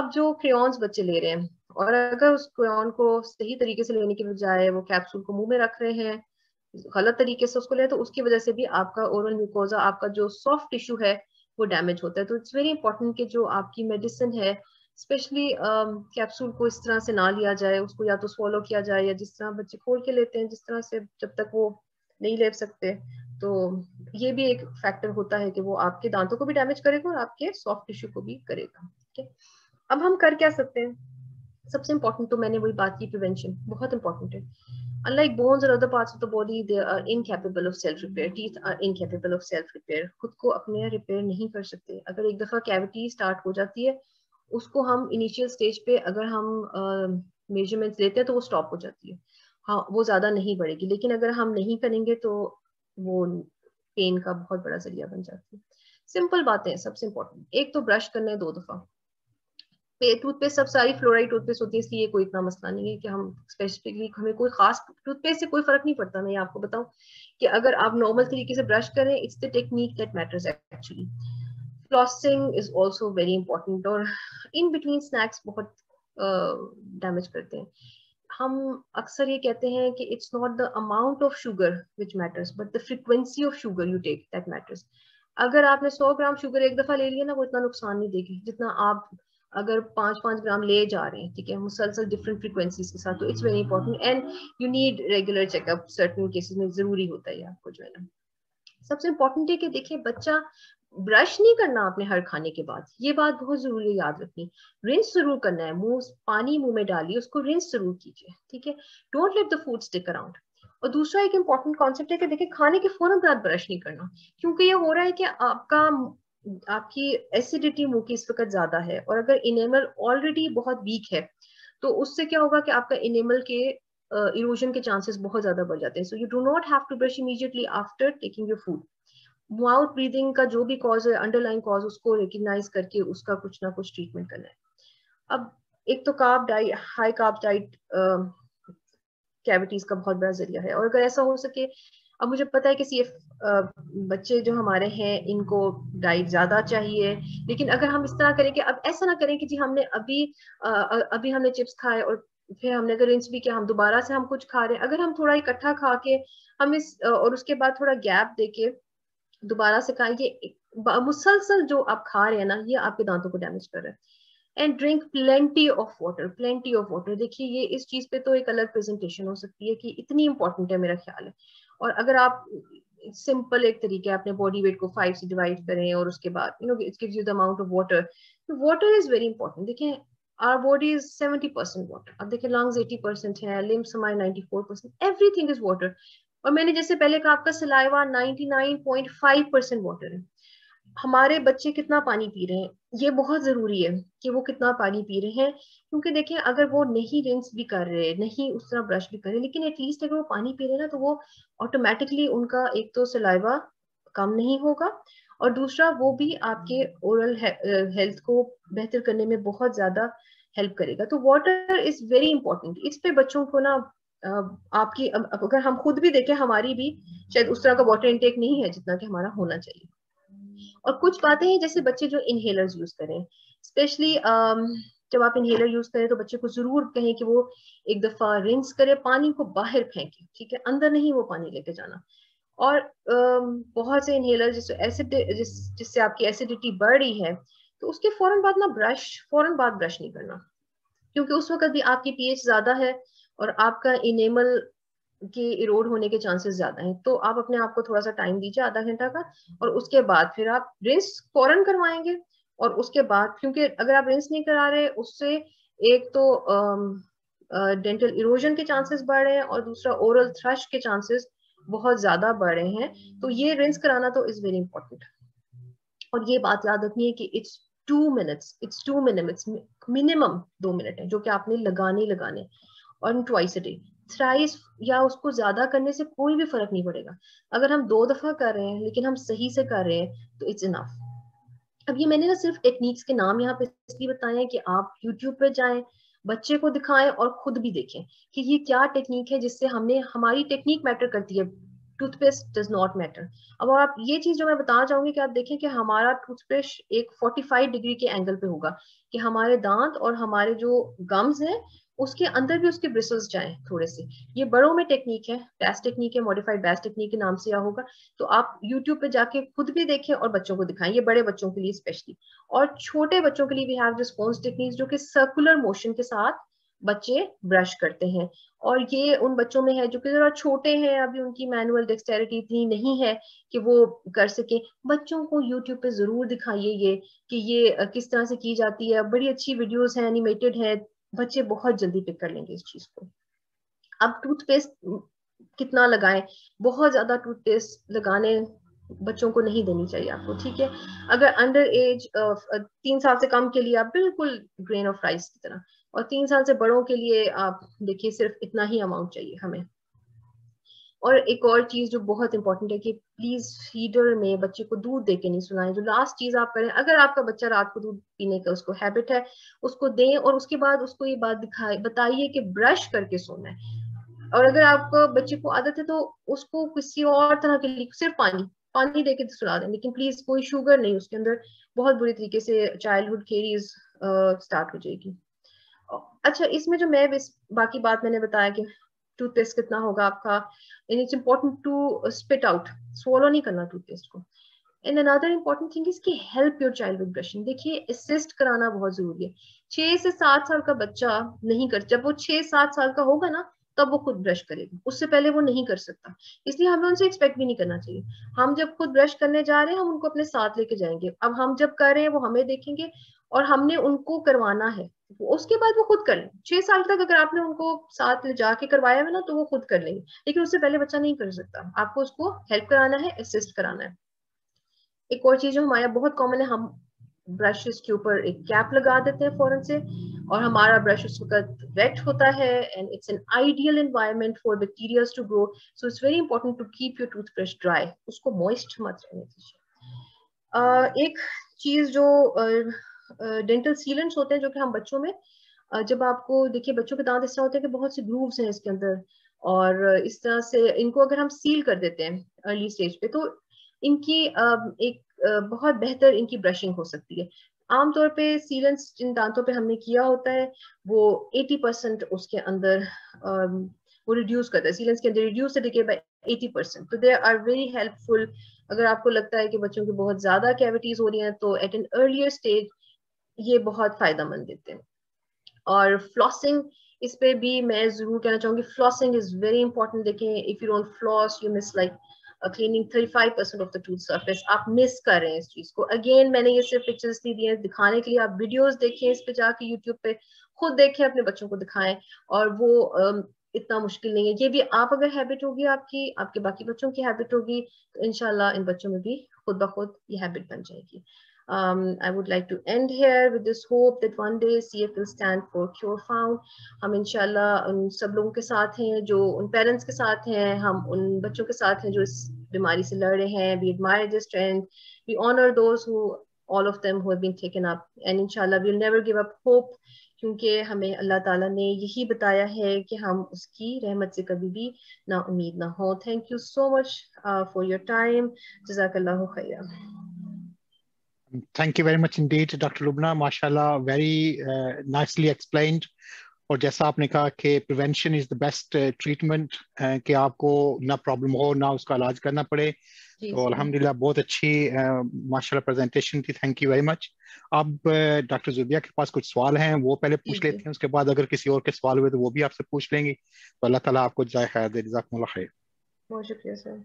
अब जो क्रेयॉन्स बच्चे ले रहे हैं और अगर उस क्रेयॉन को सही तरीके से लेने के बजाय वो कैप्सूल को मुंह में रख रहे हैं, गलत तरीके से उसको ले, तो उसकी वजह से भी आपका ओरल म्यूकोजा आपका जो सॉफ्ट टिश्यू है वो डैमेज होता है। तो इट्स वेरी इंपॉर्टेंट कि जो आपकी मेडिसिन है स्पेशली कैप्सूल को इस तरह से ना लिया जाए, उसको या तो स्वॉलो किया जाए या जिस तरह बच्चे खोल के लेते हैं जिस तरह से, जब तक वो नहीं ले सकते, तो ये भी एक फैक्टर होता है कि वो आपके दांतों को भी डैमेज करेगा और आपके सॉफ्ट टिश्यू को भी करेगा। ठीक है, अब हम कर क्या सकते हैं? सबसे इम्पोर्टेंट तो मैंने वही बात की, प्रिवेंशन बहुत इंपॉर्टेंट है। अनलाइक बोन्स और other parts of the body they are incapable of self repair, teeth are incapable of self repair, खुद को अपने रिपेयर नहीं कर सकते। अगर एक दफा कैविटी स्टार्ट हो जाती है उसको हम इनिशियल स्टेज पे अगर हम मेजरमेंट्स uh, लेते हैं तो वो स्टॉप हो जाती है, हाँ वो ज्यादा नहीं बढ़ेगी, लेकिन अगर हम नहीं करेंगे तो वो पेन का बहुत बड़ा जरिया बन जाती है। सिंपल बातें हैं, सबसे इम्पोर्टेंट एक तो ब्रश करना है दो दफा, पे टूथपेस्ट सब सारी फ्लोराइड टूथपेस्ट होती है इसलिए कोई इतना मसला नहीं है कि हम स्पेसिफिकली हमें कोई खास टूथपेस्ट से कोई फर्क नहीं पड़ता। मैं आपको बताऊं कि अगर आप नॉर्मल तरीके से ब्रश करें, it's the technique that matters actually. Flossing is also very important और इन बिटवीन स्नैक्स बहुत डैमेज करते हैं। हम अक्सर ये कहते हैं कि it's not the amount of sugar which matters but the frequency of sugar you take that matters. अगर आपने सौ ग्राम शुगर एक दफा ले लिया ना वो इतना नुकसान नहीं देगी जितना आप अगर पाँच पाँच ग्राम ले जा रहे हैं, ठीक है, मुसलसल डिफरेंट फ्रीक्वेंसीज के साथ, तो it's very important and you need regular checkup. Certain cases में जरूरी होता है आपको जो है ना। सबसे इम्पोर्टेंट है कि देखिए बच्चा ब्रश नहीं करना आपने हर खाने के बाद, ये बात बहुत जरूरी है याद रखनी। रिंस जरूर करना है, मुंह पानी मुंह में डालिए उसको रिंस जरूर कीजिए, ठीक है, don't let the food stick around. और दूसरा एक इम्पॉर्टेंट कॉन्सेप्ट है कि देखिए खाने के फौरन बाद ब्रश नहीं करना क्योंकि ये हो रहा है कि आपका आपकी एसिडिटी मुंह की इस वक्त ज्यादा है और अगर इनेमल ऑलरेडी बहुत वीक है तो उससे क्या होगा कि आपका इनेमल के इरोजन uh, के चांसेस बहुत ज्यादा बढ़ जाते हैं। So you do not have to brush immediately after taking your food. Mouth breathing का जो भी कॉज है अंडरलाइन कॉज उसको रिकग्नाइज करके उसका कुछ ना कुछ ट्रीटमेंट करना है। अब एक तो carb diet, high carb diet cavities का बहुत बड़ा जरिया है और अगर ऐसा हो सके, अब मुझे पता है कि सीएफ uh, बच्चे जो हमारे हैं इनको डाइट ज्यादा चाहिए, लेकिन अगर हम इस तरह करें कि अब ऐसा ना करें कि जी हमने अभी uh, अभी हमने चिप्स खाए और फिर हमने अगर रिंस भी किया हम दोबारा से हम कुछ खा रहे हैं, अगर हम थोड़ा इकट्ठा खा के हम इस uh, और उसके बाद थोड़ा गैप देके दोबारा से खाएं, ये मुसलसल जो आप खा रहे हैं ना ये आपके दांतों को डैमेज कर रहा है। And drink plenty of water, plenty of water देखिए ये इस चीज पे तो एक अलग प्रेजेंटेशन हो सकती है कि इतनी इंपॉर्टेंट है, मेरा ख्याल है। और अगर आप सिंपल एक तरीके अपने बॉडी वेट को फाइव से डिवाइड करें और उसके बाद you know it gives you the amount of water. Water is very important, देखिए our body is seventy percent water. अब देखिए लंग्स एटी परसेंट है, लिम्स हमारे ninety four percent everything is water. और मैंने जैसे पहले कहा आपका सलाइवा निन्यानवे पॉइंट फाइव परसेंट वाटर है। हमारे बच्चे कितना पानी पी रहे हैं ये बहुत जरूरी है कि वो कितना पानी पी रहे हैं, क्योंकि देखें अगर वो नहीं रिंस भी कर रहे नहीं उस तरह ब्रश भी कर रहे लेकिन एटलीस्ट अगर वो पानी पी रहे ना तो वो ऑटोमेटिकली उनका एक तो सलाइवा कम नहीं होगा और दूसरा वो भी आपके ओरल हेल्थ को बेहतर करने में बहुत ज्यादा हेल्प करेगा। तो वाटर इज वेरी इंपॉर्टेंट। इस पे बच्चों को ना आपकी, अगर हम खुद भी देखें, हमारी भी शायद उस तरह का वाटर इनटेक नहीं है जितना कि हमारा होना चाहिए। और कुछ बातें हैं जैसे बच्चे जो इनहेलर्स यूज करें, स्पेशली जब आप इनहेलर यूज करें तो बच्चे को जरूर कहें कि वो एक दफा रिंस करे, पानी को बाहर फेंके, ठीक है, अंदर नहीं वो पानी लेके जाना। और बहुत से इनहेलर जिस एसिड जिस जिससे आपकी एसिडिटी बढ़ रही है तो उसके फौरन बाद ना ब्रश, फौरन बाद ब्रश नहीं करना, क्योंकि उस वक्त भी आपकी पीएच ज्यादा है और आपका इनेमल के इरोड होने के चांसेस ज्यादा हैं। तो आप अपने आप को थोड़ा सा टाइम दीजिए, आधा घंटा का, और उसके बाद फिर आप रिंस फौरन करवाएंगे। और उसके बाद, क्योंकि अगर आप रिंस नहीं करा रहे उससे एक तो डेंटल इरोजन के चांसेस बढ़ रहे हैं और दूसरा ओरल थ्रस्ट के चांसेस बहुत ज्यादा बढ़ रहे हैं। तो ये रिंस कराना तो इज वेरी इंपॉर्टेंट। और ये बात याद रखनी है कि it's two minutes it's two minutes minimum दो मिनट है जो कि आपने लगाने लगाने। और ट्वाइस अ डे, थ्राइस या उसको ज्यादा करने से कोई भी फर्क नहीं पड़ेगा। अगर हम दो दफा कर रहे हैं लेकिन हम सही से कर रहे हैं तो इट्स इनफ। अब ये मैंने ना सिर्फ टेक्निक्स के नाम यहाँ पे इसलिए बताए हैं कि आप यूट्यूब पे जाएं, बच्चे को दिखाएं और खुद भी देखें कि ये क्या टेक्निक है जिससे हमने, हमारी टेक्निक मैटर करती है, टूथपेस्ट डज नॉट मैटर। अब आप ये चीज जो मैं बताना चाहूंगी कि आप देखें कि हमारा टूथपेस्ट एक पैंतालीस डिग्री के एंगल पे होगा कि हमारे दांत और हमारे जो गम्स हैं उसके अंदर भी उसके ब्रिसल्स जाएं थोड़े से। ये बड़ों में टेक्निक है, बैस टेक्निक है, मॉडिफाइड बैस टेक्निक के नाम से यह होगा। तो आप यूट्यूब पे जाके खुद भी देखें और बच्चों को दिखाएं, ये बड़े बच्चों के लिए स्पेशली। और छोटे बच्चों के लिए वी हैव रिस्पॉन्स टेक्निक्स जो कि सर्कुलर मोशन के साथ बच्चे ब्रश करते हैं। और ये उन बच्चों में है जो कि जरा छोटे हैं, अभी उनकी मैनुअल डेक्सटेरिटी इतनी नहीं है कि वो कर सके। बच्चों को यूट्यूब पे जरूर दिखाइए ये कि ये किस तरह से की जाती है। बड़ी अच्छी वीडियोस हैं, एनिमेटेड है, बच्चे बहुत जल्दी पिक कर लेंगे इस चीज को। अब टूथपेस्ट कितना लगाएं, बहुत ज्यादा टूथपेस्ट लगाने बच्चों को नहीं देनी चाहिए आपको, ठीक है। अगर अंडर एज तीन साल से कम के लिए आप बिल्कुल ग्रेन ऑफ राइस की तरह, और तीन साल से बड़ों के लिए आप देखिए सिर्फ इतना ही अमाउंट चाहिए हमें। और एक और चीज जो बहुत इंपॉर्टेंट है कि प्लीज फीडर में बच्चे को दूध देके नहीं सुलाएं। जो लास्ट चीज आप करें, अगर आपका बच्चा रात को दूध पीने का उसको हैबिट है, उसको दें। और उसके बाद उसको ये बात दिखाए बताइए कि ब्रश करके सोना है। और अगर आपका बच्चे को आदत है तो उसको किसी और तरह के लिए सिर्फ पानी पानी देके सुला दें, लेकिन प्लीज कोई शुगर नहीं उसके अंदर। बहुत बुरी तरीके से चाइल्डहुड केयरीज स्टार्ट हो जाएगी। अच्छा, इसमें जो मैं बाकी बात मैंने बताया कि टूथपेस्ट कितना होगा आपका, and it's important to spit out, swallow नहीं करना टूथपेस्ट को। And another important thing is कि help your child with brushing. देखिए, असिस्ट कराना बहुत जरूरी है। छह से सात साल का बच्चा नहीं कर, जब वो छह सात साल का होगा ना तब वो खुद ब्रश करेगा, उससे पहले वो नहीं कर सकता। इसलिए हमें उनसे एक्सपेक्ट भी नहीं करना चाहिए। हम जब खुद ब्रश करने जा रहे हैं हम उनको अपने साथ लेके जाएंगे। अब हम जब कर रहे हैं वो हमें देखेंगे और हमने उनको करवाना है, उसके बाद वो खुद कर लें। छह साल तक अगर आपने उनको साथ ले जाके करवाया है ना तो वो खुद कर लेंगे, लेकिन उससे पहले बच्चा नहीं कर सकता। आपको उसको हेल्प कराना है, असिस्ट कराना है। एक और चीज जो हमारे बहुत कॉमन है, हम ब्रशेस के ऊपर एक कैप लगा देते हैं फौरन से और हमारा ब्रश उस वक्त वेट होता है। And it's an ideal environment for bacteria to grow, so it's very important to keep your toothbrush dry, उसको मॉइस्ट मत रहने दीजिए। एक चीज जो uh, डेंटल uh, सीलेंट्स होते हैं जो कि हम बच्चों में uh, जब आपको देखिए बच्चों के दांत इस तरह होते हैं कि बहुत से ग्रूव्स हैं इसके अंदर, और इस तरह से इनको अगर हम सील कर देते हैं अर्ली स्टेज पे तो इनकी uh, एक uh, बहुत बेहतर इनकी ब्रशिंग हो सकती है। आमतौर पे सीलेंट्स जिन दांतों पे हमने किया होता है वो अस्सी परसेंट उसके अंदर uh, वो रिड्यूस करता है। सीलेंट्स के अंदर रिड्यूस डिके बाय अस्सी परसेंट, तो दे आर वेरी हेल्पफुल। अगर आपको लगता है कि बच्चों की बहुत ज्यादा कैविटीज हो रही हैं तो एट एन अर्लियर स्टेज ये बहुत फायदामंद देते हैं। और फ्लॉसिंग, इस पे भी मैं जरूर कहना चाहूंगी, फ्लॉसिंग इज वेरी इंपॉर्टेंट। देखें, if you don't floss you miss like cleaning पैंतीस percent of the tooth surface. आप मिस कर रहे हैं इस चीज को। अगेन, मैंने ये सिर्फ पिक्चर्स नहीं दिए हैं दिखाने के लिए, आप वीडियोस देखें इस पे जाके यूट्यूब पे, खुद देखें, अपने बच्चों को दिखाएं। और वो um, इतना मुश्किल नहीं है। ये भी आप अगर हैबिट होगी आपकी, आपके बाकी बच्चों की हैबिट होगी तो इंशाल्लाह इन बच्चों में भी खुद ब खुद ये हैबिट बन जाएगी। Um, I would like to end here with this hope that one day C F will stand for cure found. हम इंशाल्लाह उन सब लोगों के साथ हैं जो उन पेरेंट्स के साथ हैं, हम उन बच्चों के साथ हैं जो इस बीमारी से लड़ रहे हैं। We admire their strength, We honor those who, all of them who have been taken up, and inshallah we'll never give up hope, क्योंकि हमें अल्लाह ताला ने यही बताया है कि हम उसकी रहमत से कभी भी ना उम्मीद ना हो. Thank you so much for your time. जज़ाकल्लाहु खैरा. Thank you very much indeed, Doctor Lubna. MashaAllah, very uh, nicely explained. और जैसा आपने कहा कि prevention is the best treatment, कि आपको ना प्रॉब्लम हो ना उसका इलाज करना पड़े. तो अल्हम्दुलिल्लाह बहुत अच्छी uh, माशाल्लाह प्रेजेंटेशन थी. Thank you very much. अब डॉक्टर uh, जुबिया के पास कुछ सवाल हैं, वो पहले पूछ लेते हैं, उसके बाद अगर किसी और के सवाल हुए तो वो भी आपसे पूछ लेंगी. तो अल्लाह ताला आपको जज़ाय खैर दे. जज़ाकुमुल्लाह खैर. बहुत शुक्रिया सर.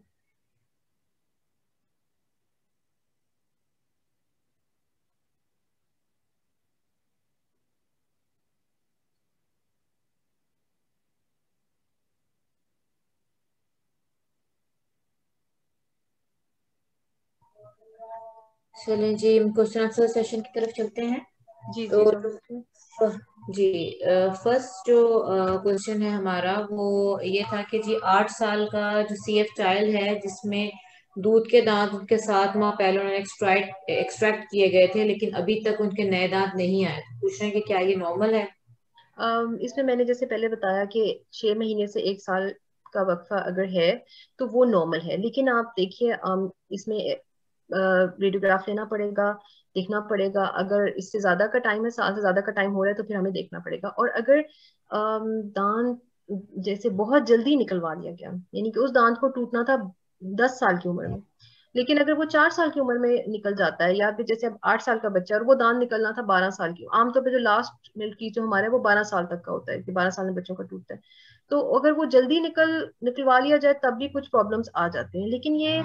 चलें जी, हम क्वेश्चन आंसर सेशन की तरफ चलते हैं. जी तो, जी जी फर्स्ट जो क्वेश्चन है हमारा वो ये था कि जी आठ साल का जो सीएफ चाइल्ड है जिसमें दूध के दांत के साथ माँ पहले उन्होंने एक्सट्रैक्ट एक्सट्रैक्ट किए गए थे, लेकिन अभी तक उनके नए दांत नहीं आए, तो पूछ रहे हैं कि क्या ये नॉर्मल है? uh, इसमें मैंने जैसे पहले बताया कि छह महीने से एक साल का वक्फा अगर है तो वो नॉर्मल है, लेकिन आप देखिए इसमें रेडियोग्राफ uh, लेना पड़ेगा, देखना पड़ेगा. अगर इससे ज्यादा का टाइम है, साल से ज्यादा का टाइम हो रहा है, तो फिर हमें देखना पड़ेगा. और अगर दांत जैसे बहुत जल्दी निकलवा लिया गया, यानी कि उस दांत को टूटना था दस साल की उम्र में, लेकिन अगर वो चार साल की उम्र में निकल जाता है, या फिर जैसे अब आठ साल का बच्चा और वो दांत निकलना था बारह साल की, आमतौर पर जो लास्ट मिल्क टीथ जो हमारा है वो बारह साल तक का होता है, कि बारह साल में बच्चों का टूटता है. तो अगर वो जल्दी निकल निकलवा लिया जाए तब भी कुछ प्रॉब्लम्स आ जाते हैं, लेकिन ये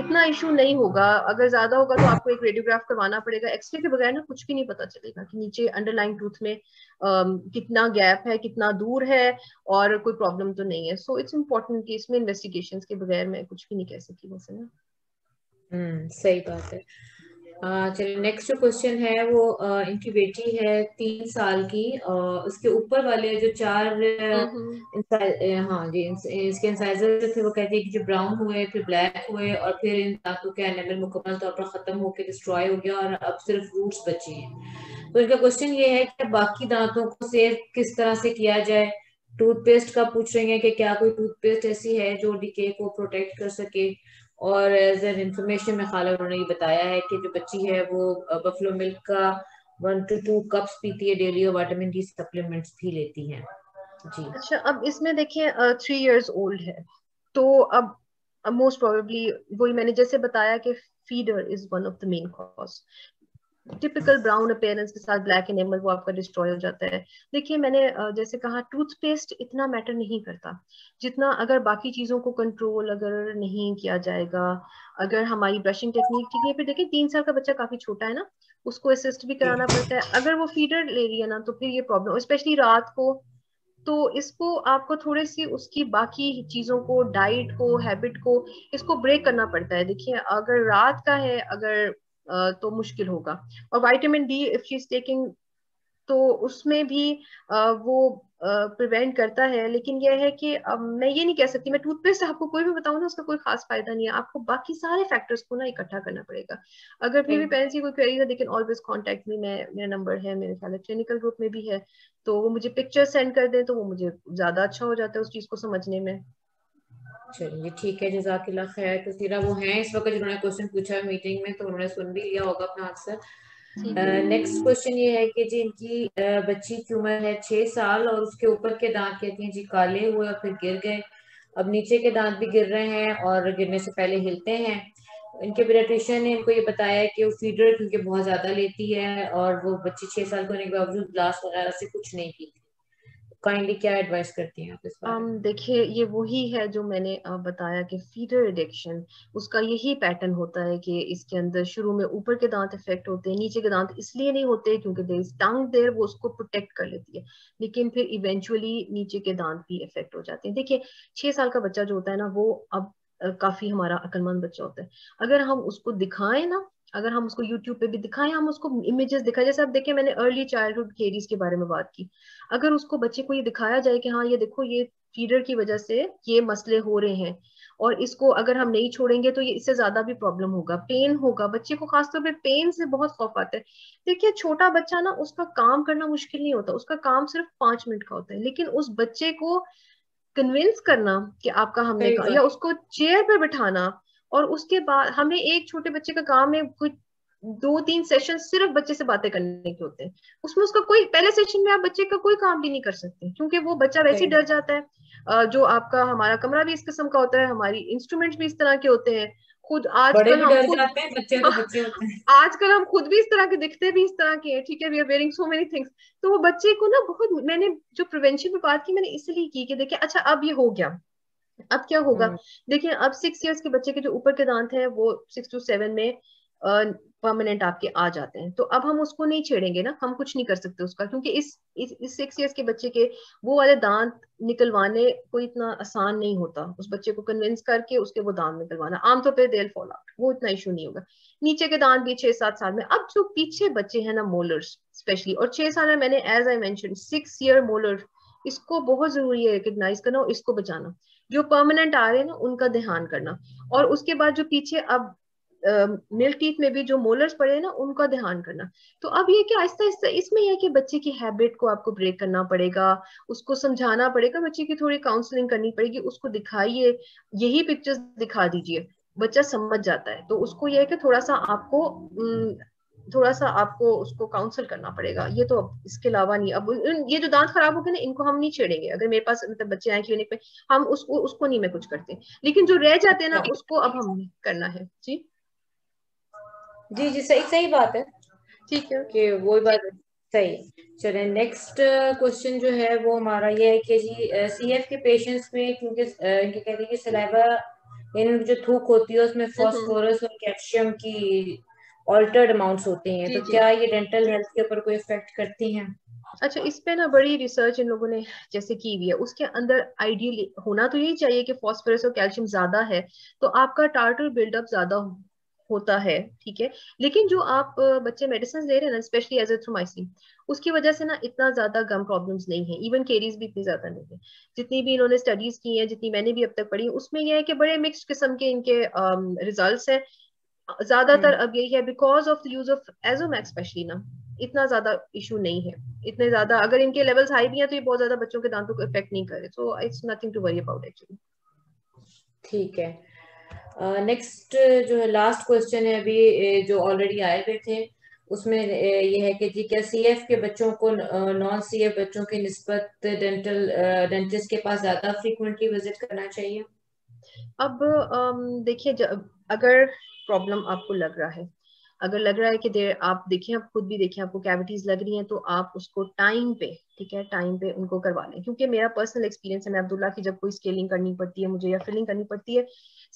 इतना इशू नहीं होगा. अगर ज्यादा होगा तो आपको एक रेडियोग्राफ करवाना पड़ेगा. एक्सरे के बगैर ना कुछ भी नहीं पता चलेगा कि नीचे अंडरलाइन टूथ में अम, कितना गैप है, कितना दूर है, और कोई प्रॉब्लम तो नहीं है. सो इट्स इम्पोर्टेंट कि इसमें इन्वेस्टिगेशन के बगैर मैं कुछ भी नहीं कह सकती वैसे ना. हम्म, सही बात है. चलिए नेक्स्ट जो क्वेश्चन है वो आ, इनकी बेटी है तीन साल की, और उसके ऊपर वाले जो चार इंसाइजर, हाँ जी, इस, इसके इंसाइजर थे, वो कहती है कि जो ब्राउन हुए फिर ब्लैक हुए और फिर इन दांतों के एनामल मुकम्मल तौर पर खत्म होकर डिस्ट्रॉय हो गया और अब सिर्फ रूट्स बचे हैं. तो इनका क्वेश्चन ये है कि बाकी दांतों को सेव किस तरह से किया जाए? टूथपेस्ट का पूछ रही है कि क्या कोई टूथपेस्ट ऐसी है जो डीके को प्रोटेक्ट कर सके, और एज एन इंफॉर्मेशन में खाला उन्होंने ये बताया है कि जो बच्ची है वो बफलो मिल्क का वन टू टू कप्स पीती है डेली और विटामिन डी सप्लीमेंट्स भी लेती है. जी अच्छा, अब इसमें देखिए थ्री इयर्स ओल्ड है, तो अब मोस्ट प्रोबेबली वही मैंने जैसे बताया कि feeder is one of the main cause. Typical brown appearance के साथ ब्लैक एनेमल वो आपका डिस्ट्रॉय हो जाता है. देखिए मैंने जैसे कहा टूथपेस्ट इतना मैटर नहीं करता, जितना अगर बाकी चीजों को कंट्रोल अगर नहीं किया जाएगा, अगर हमारी ब्रशिंग टेक्निक ठीक है. फिर देखिए तीन साल का बच्चा काफी छोटा है ना, उसको असिस्ट भी कराना पड़ता है. अगर वो फीडर ले रही है ना तो फिर ये प्रॉब्लम, स्पेशली रात को, तो इसको आपको थोड़े सी उसकी बाकी चीजों को, डाइट को, हैबिट को, इसको ब्रेक करना पड़ता है. देखिए अगर रात का है अगर तो मुश्किल होगा. और vitamin D if she is taking तो उसमें भी वो प्रिवेंट करता है, लेकिन यह है कि अब मैं ये नहीं कह सकती, मैं टूथपेस्ट आपको कोई भी बताऊं ना उसका कोई खास फायदा नहीं है. आपको बाकी सारे फैक्टर्स को ना इकट्ठा करना पड़ेगा. अगर फिर भी पेरेंट्स की कोई क्वेरीज है they can always contact me. मैं मेरा नंबर है, मेरे ख्याल क्लिनिकल ग्रुप में भी है, तो वो मुझे पिक्चर सेंड कर दें तो वो मुझे ज्यादा अच्छा हो जाता है उस चीज को समझने में. चलिए ठीक है, जज़ाकिल्ला खैर. कसीरा वो हैं इस वक्त जिन्होंने क्वेश्चन पूछा है मीटिंग में, तो उन्होंने सुन भी लिया होगा अपना आंसर. नेक्स्ट क्वेश्चन ये है कि जी इनकी uh, बच्ची की उम्र है छह साल और उसके ऊपर के दांत कहती हैं जी काले हुए और फिर गिर गए, अब नीचे के दांत भी गिर रहे हैं और गिरने से पहले हिलते हैं. इनके पीडियाट्रिशियन ने इनको ये बताया कि वो फीडर क्योंकि बहुत ज्यादा लेती है और वो बच्ची छह साल के होने के बावजूद ग्लास वगैरह से कुछ नहीं पीती. Kindly क्या एडवाइस करती हैं आप इस बारे में? um, देखिए ये वही है जो मैंने बताया कि फीडर एडिक्शन, उसका यही पैटर्न होता है कि इसके अंदर शुरू में ऊपर के दांत इफेक्ट होते हैं, नीचे के दांत इसलिए नहीं होते क्योंकि देयर इज टंग देयर, वो उसको प्रोटेक्ट कर लेती है, लेकिन फिर इवेंचुअली नीचे के दांत भी इफेक्ट हो जाते हैं. देखिए छह साल का बच्चा जो होता है ना वो अब काफी हमारा अक्लमंद बच्चा होता है. अगर हम उसको दिखाएं ना, अगर हम उसको YouTube पे भी दिखाएं, हम उसको इमेजेस दिखाएं, जैसे आप देखें मैंने अर्ली चाइल्डहुड केयरीज के बारे में बात की, अगर उसको बच्चे को ये दिखाया जाए कि हाँ ये देखो ये फीडर की वजह से ये मसले हो रहे हैं, और इसको अगर हम नहीं छोड़ेंगे तो ये इससे ज्यादा भी प्रॉब्लम होगा, पेन होगा। बच्चे को खासतौर पे पेन से बहुत खौफ आता है। देखिए छोटा बच्चा ना, उसका काम करना मुश्किल नहीं होता, उसका काम सिर्फ पांच मिनट का होता है, लेकिन उस बच्चे को कन्विंस करना कि आपका हमने कहा, या उसको चेयर पे बिठाना, और उसके बाद हमने एक छोटे बच्चे का काम है कुछ दो तीन सेशन सिर्फ बच्चे से बातें करने के होते हैं, उसमें उसका कोई पहले सेशन में आप बच्चे का कोई काम भी नहीं कर सकते, क्योंकि वो बच्चा वैसे ही डर जाता है। जो आपका हमारा कमरा भी इस किस्म का होता है, हमारी इंस्ट्रूमेंट्स भी इस तरह के होते हैं, खुद आजकल हम खुद बच्चे तो बच्चे होते हैं। आजकल हम खुद भी इस तरह के दिखते भी इस तरह के हैं, ठीक है, we are wearing so many things. तो वो बच्चे को ना बहुत, मैंने जो प्रिवेंशन पे बात की मैंने इसलिए की कि देखिए अच्छा अब ये हो गया, अब क्या होगा। देखिए अब सिक्स इयर्स के बच्चे के जो ऊपर के दांत हैं वो सिक्स टू सेवन में परमानेंट आपके आ जाते हैं, तो अब हम उसको नहीं छेड़ेंगे ना, हम कुछ नहीं कर सकते उसका, क्योंकि इस इस सिक्स इयर्स के बच्चे के वो वाले दांत निकलवाने कोई इतना आसान नहीं होता। उस बच्चे को कन्विंस करके उसके वो दांत निकलवाना आमतौर पे देल फॉल आउट, वो इतना इशू नहीं होगा। नीचे के दांत भी छह सात साल में, अब जो पीछे बच्चे हैं ना मोलर्स स्पेशली, और छह साल में मैंने as I mention six year molar, इसको बहुत जरूरी है रिकग्नाइज करना और इसको बचाना। जो परमानेंट आ रहे हैं ना उनका ध्यान करना, और उसके बाद जो पीछे अब मिल्क uh, टीथ में भी जो मोलर्स पड़े हैं ना उनका ध्यान करना। तो अब ये कि आहिस्ता आहिस्ता इसमें यह कि बच्चे की हैबिट को आपको ब्रेक करना पड़ेगा, उसको समझाना पड़ेगा, बच्चे की थोड़ी काउंसलिंग करनी पड़ेगी, उसको दिखाइए, यही पिक्चर्स दिखा दीजिए, बच्चा समझ जाता है। तो उसको यह है कि थोड़ा सा आपको थोड़ा सा आपको उसको काउंसिल करना पड़ेगा, ये तो अब इसके अलावा नहीं। अब ये जो दांत खराब हो गए ना इनको हम नहीं छेड़ेंगे, अगर मेरे पास मतलब बच्चे आए क्लिनिक पे, हम उसको उसको नहीं मैं कुछ करते, लेकिन जो रह जाते हैं ना उसको अब हमें करना है। जी जी जी सही सही बात है, ठीक है कि वो बात सही। चले नेक्स्ट क्वेश्चन जो है वो हमारा ये है कि जी सीएफ के पेशेंट्स में, क्योंकि कहते हैं कि सलाइवा इनमें जो थूक होती है उसमें फास्फोरस और कैल्शियम की ऑल्टर्ड अमाउंट्स होते हैं, तो क्या ये डेंटल हेल्थ के ऊपर कोई इफेक्ट करती हैं? अच्छा, इस पे ना बड़ी रिसर्च इन लोगों ने जैसे की हुई है, उसके अंदर आइडियली होना तो यही चाहिए कि फास्फोरस और कैल्शियम ज्यादा है तो आपका टार्टर बिल्डअप ज्यादा हो होता है, ठीक है। लेकिन जो आप बच्चे मेडिसिन ले रहे हैं ना, स्पेशली एजिथ्रोमाइसिन, उसकी वजह से ना इतना ज्यादा गम प्रॉब्लम्स नहीं है, इवन केरीज भी इतनी ज्यादा नहीं है। जितनी भी इन्होंने स्टडीज की हैं, जितनी मैंने भी अब तक पढ़ी, उसमें यह है कि बड़े मिक्स किस्म के इनके रिजल्ट्स हैं। ज्यादातर अब यही है because of the use of Azomax specially ना, इतना ज्यादा इशू नहीं है, इतने ज्यादा अगर इनके लेवल्स हाई भी हैं तो ये बहुत ज्यादा बच्चों के दांतों को इफेक्ट नहीं करे, so it's nothing to worry about actually. ठीक है, नेक्स्ट uh, जो है लास्ट क्वेश्चन है अभी जो ऑलरेडी आए हुए थे, उसमें ये है कि जी क्या सीएफ के बच्चों को नॉन सीएफ बच्चों के निस्बत डेंटल डेंटिस्ट के पास ज्यादा फ्रीक्वेंटली विजिट करना चाहिए? अब um, देखिए, अगर प्रॉब्लम आपको लग रहा है, अगर लग रहा है कि देर आप देखें, आप खुद भी देखें आपको कैविटीज लग रही हैं, तो आप उसको टाइम पे, ठीक है, टाइम पे उनको करवा लें। क्योंकि मेरा पर्सनल एक्सपीरियंस है, मैं अब्दुल्ला की जब कोई स्केलिंग करनी पड़ती है मुझे या फिलिंग करनी पड़ती है,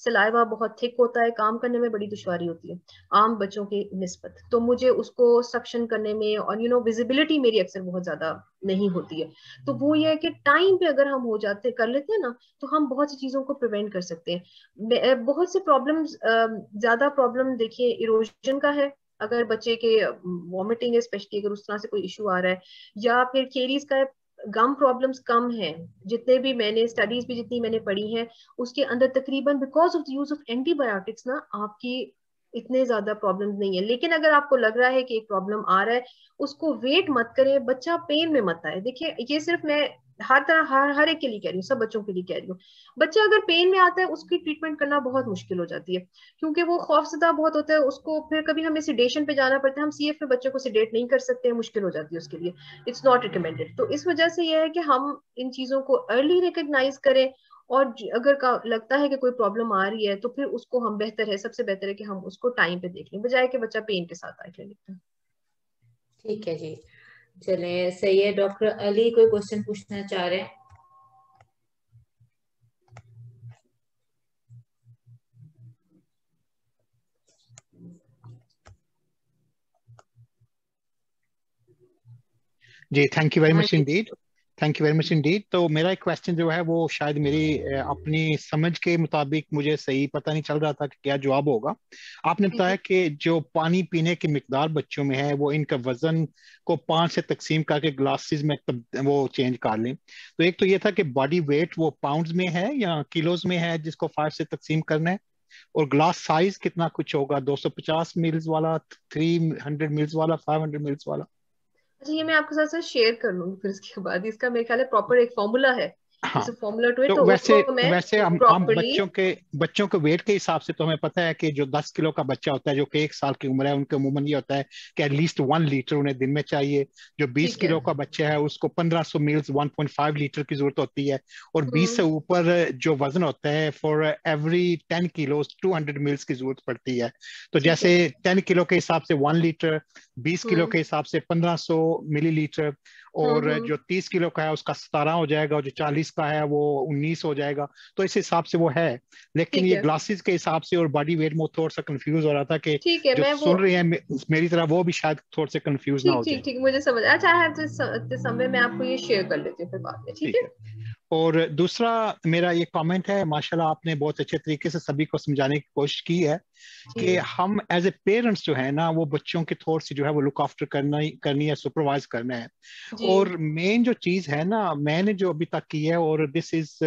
सलाइवा बहुत थिक होता है, काम करने में बड़ी दुश्वारी होती है आम बच्चों के निस्बत। तो मुझे उसको सक्शन करने में और यू नो विजिबिलिटी मेरी अक्सर बहुत ज्यादा नहीं होती है, तो वो ये है कि टाइम पे अगर हम हो जाते कर लेते हैं ना तो हम बहुत सी चीजों को प्रिवेंट कर सकते हैं। बहुत से प्रॉब्लम्स, ज्यादा प्रॉब्लम देखिए इरोजन का है, अगर बच्चे के वॉमिटिंग है स्पेशली, अगर उस तरह से कोई इशू आ रहा है, या फिर केरीज का है, गम प्रॉब्लम्स कम हैं, जितने भी मैंने स्टडीज भी जितनी मैंने पढ़ी हैं उसके अंदर तकरीबन because of the use of antibiotics ना आपकी इतने ज्यादा प्रॉब्लम्स नहीं है। लेकिन अगर आपको लग रहा है कि एक प्रॉब्लम आ रहा है, उसको वेट मत करें, बच्चा पेन में मत आए। देखिए ये सिर्फ मैं हर तरह हर हर एक के लिए कह रही हूँ, सब बच्चों के लिए कह रही हूँ। बच्चा अगर पेन में आता है उसकी ट्रीटमेंट करना बहुत मुश्किल हो जाती है, क्योंकि वो खौफजदा बहुत होता है, उसको फिर कभी हमें सिडेशन पे जाना पड़ता है, हम सीएफ में बच्चों को सिडेट नहीं कर सकते हैं, मुश्किल हो जाती है उसके लिए, इट्स नॉट रिकमेंडेड। तो इस वजह से यह है कि हम इन चीजों को अर्ली रिकग्नाइज करें, और अगर का लगता है कि कोई प्रॉब्लम आ रही है तो फिर उसको हम बेहतर है सबसे बेहतर है कि हम उसको टाइम पे देख लें, बजाय कि बच्चा पेन के साथ आए क्लिनिक पे। ठीक है जी, चलें सही है। डॉक्टर अली कोई क्वेश्चन पूछना चाह रहे हैं? जी thank you very much indeed. Thank you very much indeed. तो मेरा एक क्वेश्चन जो है वो शायद मेरी अपनी समझ के मुताबिक मुझे सही पता नहीं चल रहा था कि क्या जवाब होगा। आपने बताया कि जो पानी पीने की मिकदार बच्चों में है वो इनका वजन को पाँच से तकसीम करके ग्लासेस में वो चेंज कर लें। तो एक तो ये था कि बॉडी वेट वो पाउंड्स में है या किलोज में है जिसको फाइव से तकसीम करना है, और ग्लास साइज कितना कुछ होगा, दो सौ पचास मिल्स वाला, थ्री हंड्रेड मिल्स वाला, फाइव हंड्रेड मिल्स वाला। ये मैं आपके साथ साथ शेयर कर लूंगी फिर इसके बाद। इसका मेरे ख्याल है प्रॉपर एक फॉर्मूला है। हाँ, तो तो तो वैसे वैसे हम बच्चों के बच्चों के वेट के हिसाब से तो हमें पता है कि जो दस किलो का बच्चा होता है जो कि एक साल की उम्र है उनके अमूमन ये होता है कि एटलीस्ट वन लीटर उन्हें दिन में चाहिए। जो बीस किलो का बच्चा है उसको पंद्रह सौ mils one point five litre की जरूरत होती है, और बीस से ऊपर जो वजन होता है for every ten kilo two hundred mils की जरूरत पड़ती है। तो जैसे टेन किलो के हिसाब से वन लीटर, बीस किलो के हिसाब से पंद्रह सौ मिली लीटर, और जो तीस किलो का है उसका सतारह हो जाएगा, और जो चालीस का है वो उन्नीस हो जाएगा। तो इस हिसाब से वो है, लेकिन ये ग्लासेस के हिसाब से और बॉडी वेट में थोड़ा सा कंफ्यूज हो रहा था कि जो सुन रहे हैं मेरी तरह वो भी शायद थोड़ा से कंफ्यूज ना हो जाए। ठीक ठीक मुझे समझ। अच्छा है, तो समय में आपको ये शेयर कर लेती हूं फिर बाद में, ठीक है। और दूसरा मेरा ये कमेंट है, माशाल्लाह आपने बहुत अच्छे तरीके से सभी को समझाने की कोशिश की है कि हम एज ए पेरेंट्स जो है ना वो बच्चों की थोड़ी सी जो है वो लुक आफ्टर करना ही करनी है, सुपरवाइज करना है। और मेन जो चीज़ है ना मैंने जो अभी तक की है, और दिस इज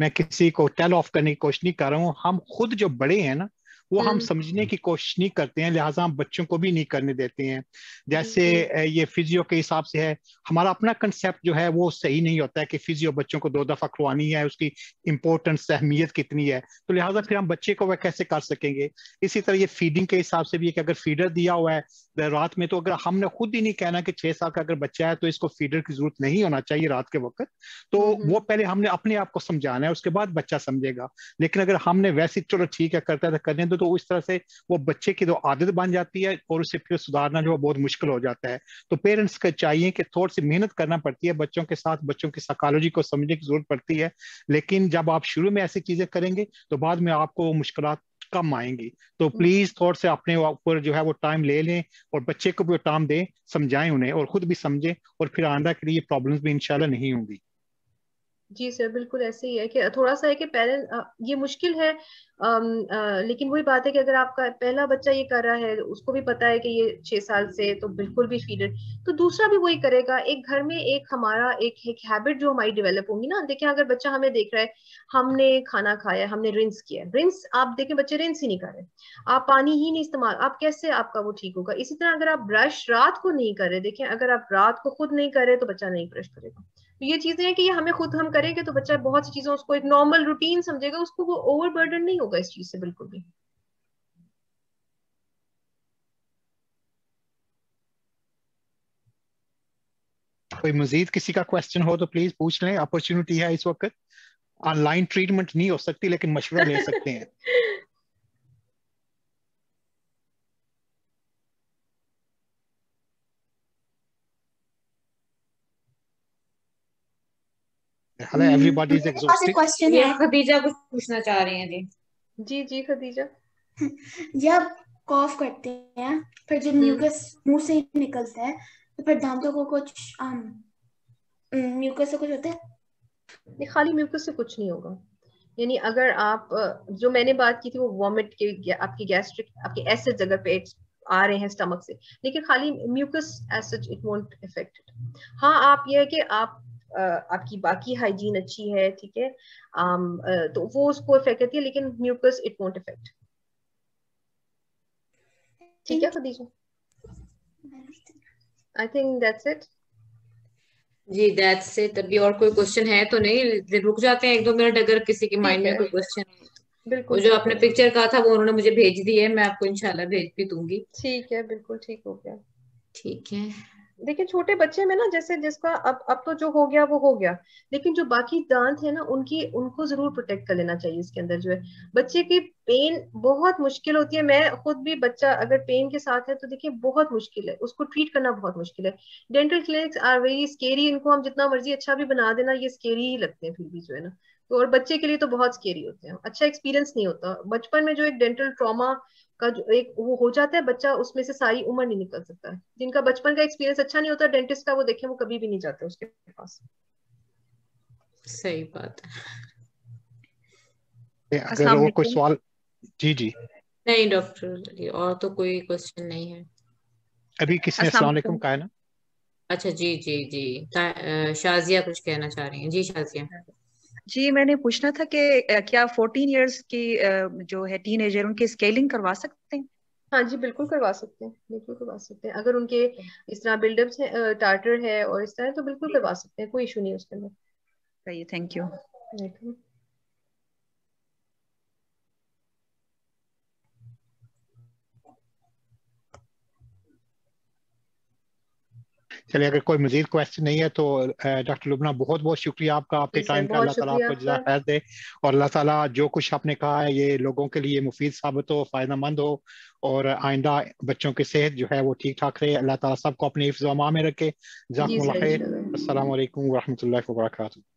मैं किसी को टेल ऑफ करने की कोशिश नहीं कर रहा हूँ, हम खुद जो बड़े हैं ना वो हम समझने की कोशिश नहीं करते हैं, लिहाजा हम बच्चों को भी नहीं करने देते हैं। जैसे ये फिजियो के हिसाब से है, हमारा अपना कंसेप्ट जो है वो सही नहीं होता है कि फिजियो बच्चों को दो दफा खुलवानी है, उसकी इम्पोर्टेंस अहमियत कितनी है, तो लिहाजा फिर हम बच्चे को वह कैसे कर सकेंगे। इसी तरह ये फीडिंग के हिसाब से भी है कि अगर फीडर दिया हुआ है रात में, तो अगर हमने खुद ही नहीं कहना कि छह साल का अगर बच्चा है तो इसको फीडर की जरूरत नहीं होना चाहिए रात के वक्त, तो वो पहले हमने अपने आप को समझाना है, उसके बाद बच्चा समझेगा। लेकिन अगर हमने वैसे चलो ठीक है करता है करने दो, तो इस तरह से वो बच्चे की तो आदत बन जाती है और उसे फिर सुधारना जो बहुत मुश्किल हो जाता है। तो पेरेंट्स को चाहिए कि थोड़ी सी मेहनत करना पड़ती है बच्चों के साथ, बच्चों की साइकोलॉजी को समझने की जरूरत पड़ती है, लेकिन जब आप शुरू में ऐसी चीजें करेंगे तो बाद में आपको मुश्किल कम आएंगी। तो प्लीज थोड़ा से अपने ऊपर जो है वो टाइम ले लें, और बच्चे को भी टाइम दें, समझाएं उन्हें और खुद भी समझें, और फिर आंदा के लिए प्रॉब्लम्स भी इंशाल्लाह नहीं होंगी। जी सर बिल्कुल ऐसे ही है कि थोड़ा सा है कि पेरेंट ये मुश्किल है, आ, आ, लेकिन वही बात है कि अगर आपका पहला बच्चा ये कर रहा है उसको भी पता है कि ये छह साल से तो बिल्कुल भी फीडर, तो दूसरा भी वही करेगा। एक घर में एक हमारा एक एक हैबिट जो हमारी डेवलप होगी ना। देखिए अगर बच्चा हमें देख रहा है, हमने खाना खाया, हमने रिंस किया, रिंस आप देखें बच्चे रिंस ही नहीं कर रहे, आप पानी ही नहीं इस्तेमाल, आप कैसे आपका वो ठीक होगा। इसी तरह अगर आप ब्रश रात को नहीं कर रहे, देखें अगर आप रात को खुद नहीं कर रहे तो बच्चा नहीं ब्रश करेगा। तो ये चीजें हैं कि ये हमें खुद हम करेंगे तो बच्चा बहुत सी चीजें उसको एक नॉर्मल रूटीन समझेगा, उसको वो ओवरबर्डन नहीं होगा इस चीज से बिल्कुल भी। कोई मजीद किसी का क्वेश्चन हो तो प्लीज पूछ लें, अपॉर्चुनिटी है इस वक्त। ऑनलाइन ट्रीटमेंट नहीं हो सकती लेकिन मशवरा ले सकते हैं। Everybody is exhausted. क्वेश्चन है, खदीजा कुछ पूछना चाह रही हैं। जी जी जी खदीजा। जब कॉफ करते हैं फिर जब म्यूकस मुंह से ही निकलता है तो फिर दांतों को कुछ आम म्यूकस से कुछ होता है? नहीं, खाली म्यूकस से कुछ नहीं होगा। यानी अगर आप जो मैंने बात की थी वो वॉमिट के आपकी गैस्ट्रिक आपके एसिड अगर पेट आ रहे हैं स्टमक से, लेकिन खाली mucus acid it won't affected. हाँ, आप ये है कि आप आपकी बाकी हाइजीन अच्छी है, ठीक है, तो वो उसको अफेक्ट करती है, लेकिन म्यूकस इट वोंट अफेक्ट। ठीक है Khadija, I think that's it. जी दैट्स इट। अभी और कोई क्वेश्चन है तो नहीं, रुक जाते हैं एक दो मिनट अगर किसी के माइंड में कोई क्वेश्चन है। बिल्कुल, जो आपने पिक्चर कहा था वो उन्होंने मुझे भेज दी है, मैं आपको इंशाल्लाह भेज भी दूंगी। ठीक है, बिल्कुल ठीक हो गया। ठीक है, देखिए छोटे बच्चे में ना जैसे जिसका अब अब तो जो हो गया वो हो गया, लेकिन जो बाकी दांत है ना उनकी उनको जरूर प्रोटेक्ट कर लेना चाहिए। इसके अंदर जो है बच्चे की पेन बहुत मुश्किल होती है। मैं खुद भी बच्चा अगर पेन के साथ है तो देखिए बहुत मुश्किल है, उसको ट्रीट करना बहुत मुश्किल है। Dental clinics are very scary, इनको हम जितना मर्जी अच्छा भी बना देना ये स्केरी ही लगते हैं फिर भी जो है ना, तो और बच्चे के लिए तो बहुत स्केरी होते हैं। अच्छा एक्सपीरियंस नहीं होता। बचपन में जो एक डेंटल ट्रॉमा का जो एक वो हो जाता है, बच्चा उसमें से सारी उम्र नहीं निकल सकता है। जिनका बचपन का एक्सपीरियंस अच्छा नहीं होता डेंटिस्ट का, वो देखें वो कभी भी नहीं जाते उसके पास। सही बात है। अगर वो कोई सवाल? जी जी नहीं डॉक्टर, और तो कोई क्वेश्चन नहीं है अभी किसी ने। अस्सलाम वालेकुम कहा ना? अच्छा जी जी जी, शाजिया कुछ कहना चाह रही हैं। जी शाजिया जी, मैंने पूछना था कि क्या चौदह इयर्स की जो है टीनेजर उनकी स्केलिंग करवा सकते हैं? हाँ जी बिल्कुल करवा सकते हैं, बिल्कुल करवा सकते हैं। अगर उनके इस तरह बिल्डअप्स है, टार्टर है और इस तरह, तो बिल्कुल करवा सकते हैं, कोई इशू नहीं उसके अंदर। सही, थैंक यू। चलिए, अगर कोई मजीद क्वेश्चन नहीं है तो डॉक्टर लुबना बहुत बहुत शुक्रिया आपका, आपके टाइम का। अल्लाह ताला आपको जज़ा खैर दे और अल्लाह ताला जो कुछ आपने कहा है ये लोगों के लिए मुफीद साबित हो, फायदेमंद हो और आइंदा बच्चों की सेहत जो है वो ठीक ठाक रहे। अल्लाह ताला सबको अपने हिफ्ज़ व अमान में रखे। जज़ाकुमुल्लाह खैर। अस्सलाम वालेकुम व रहमतुल्लाहि व बरकातहू।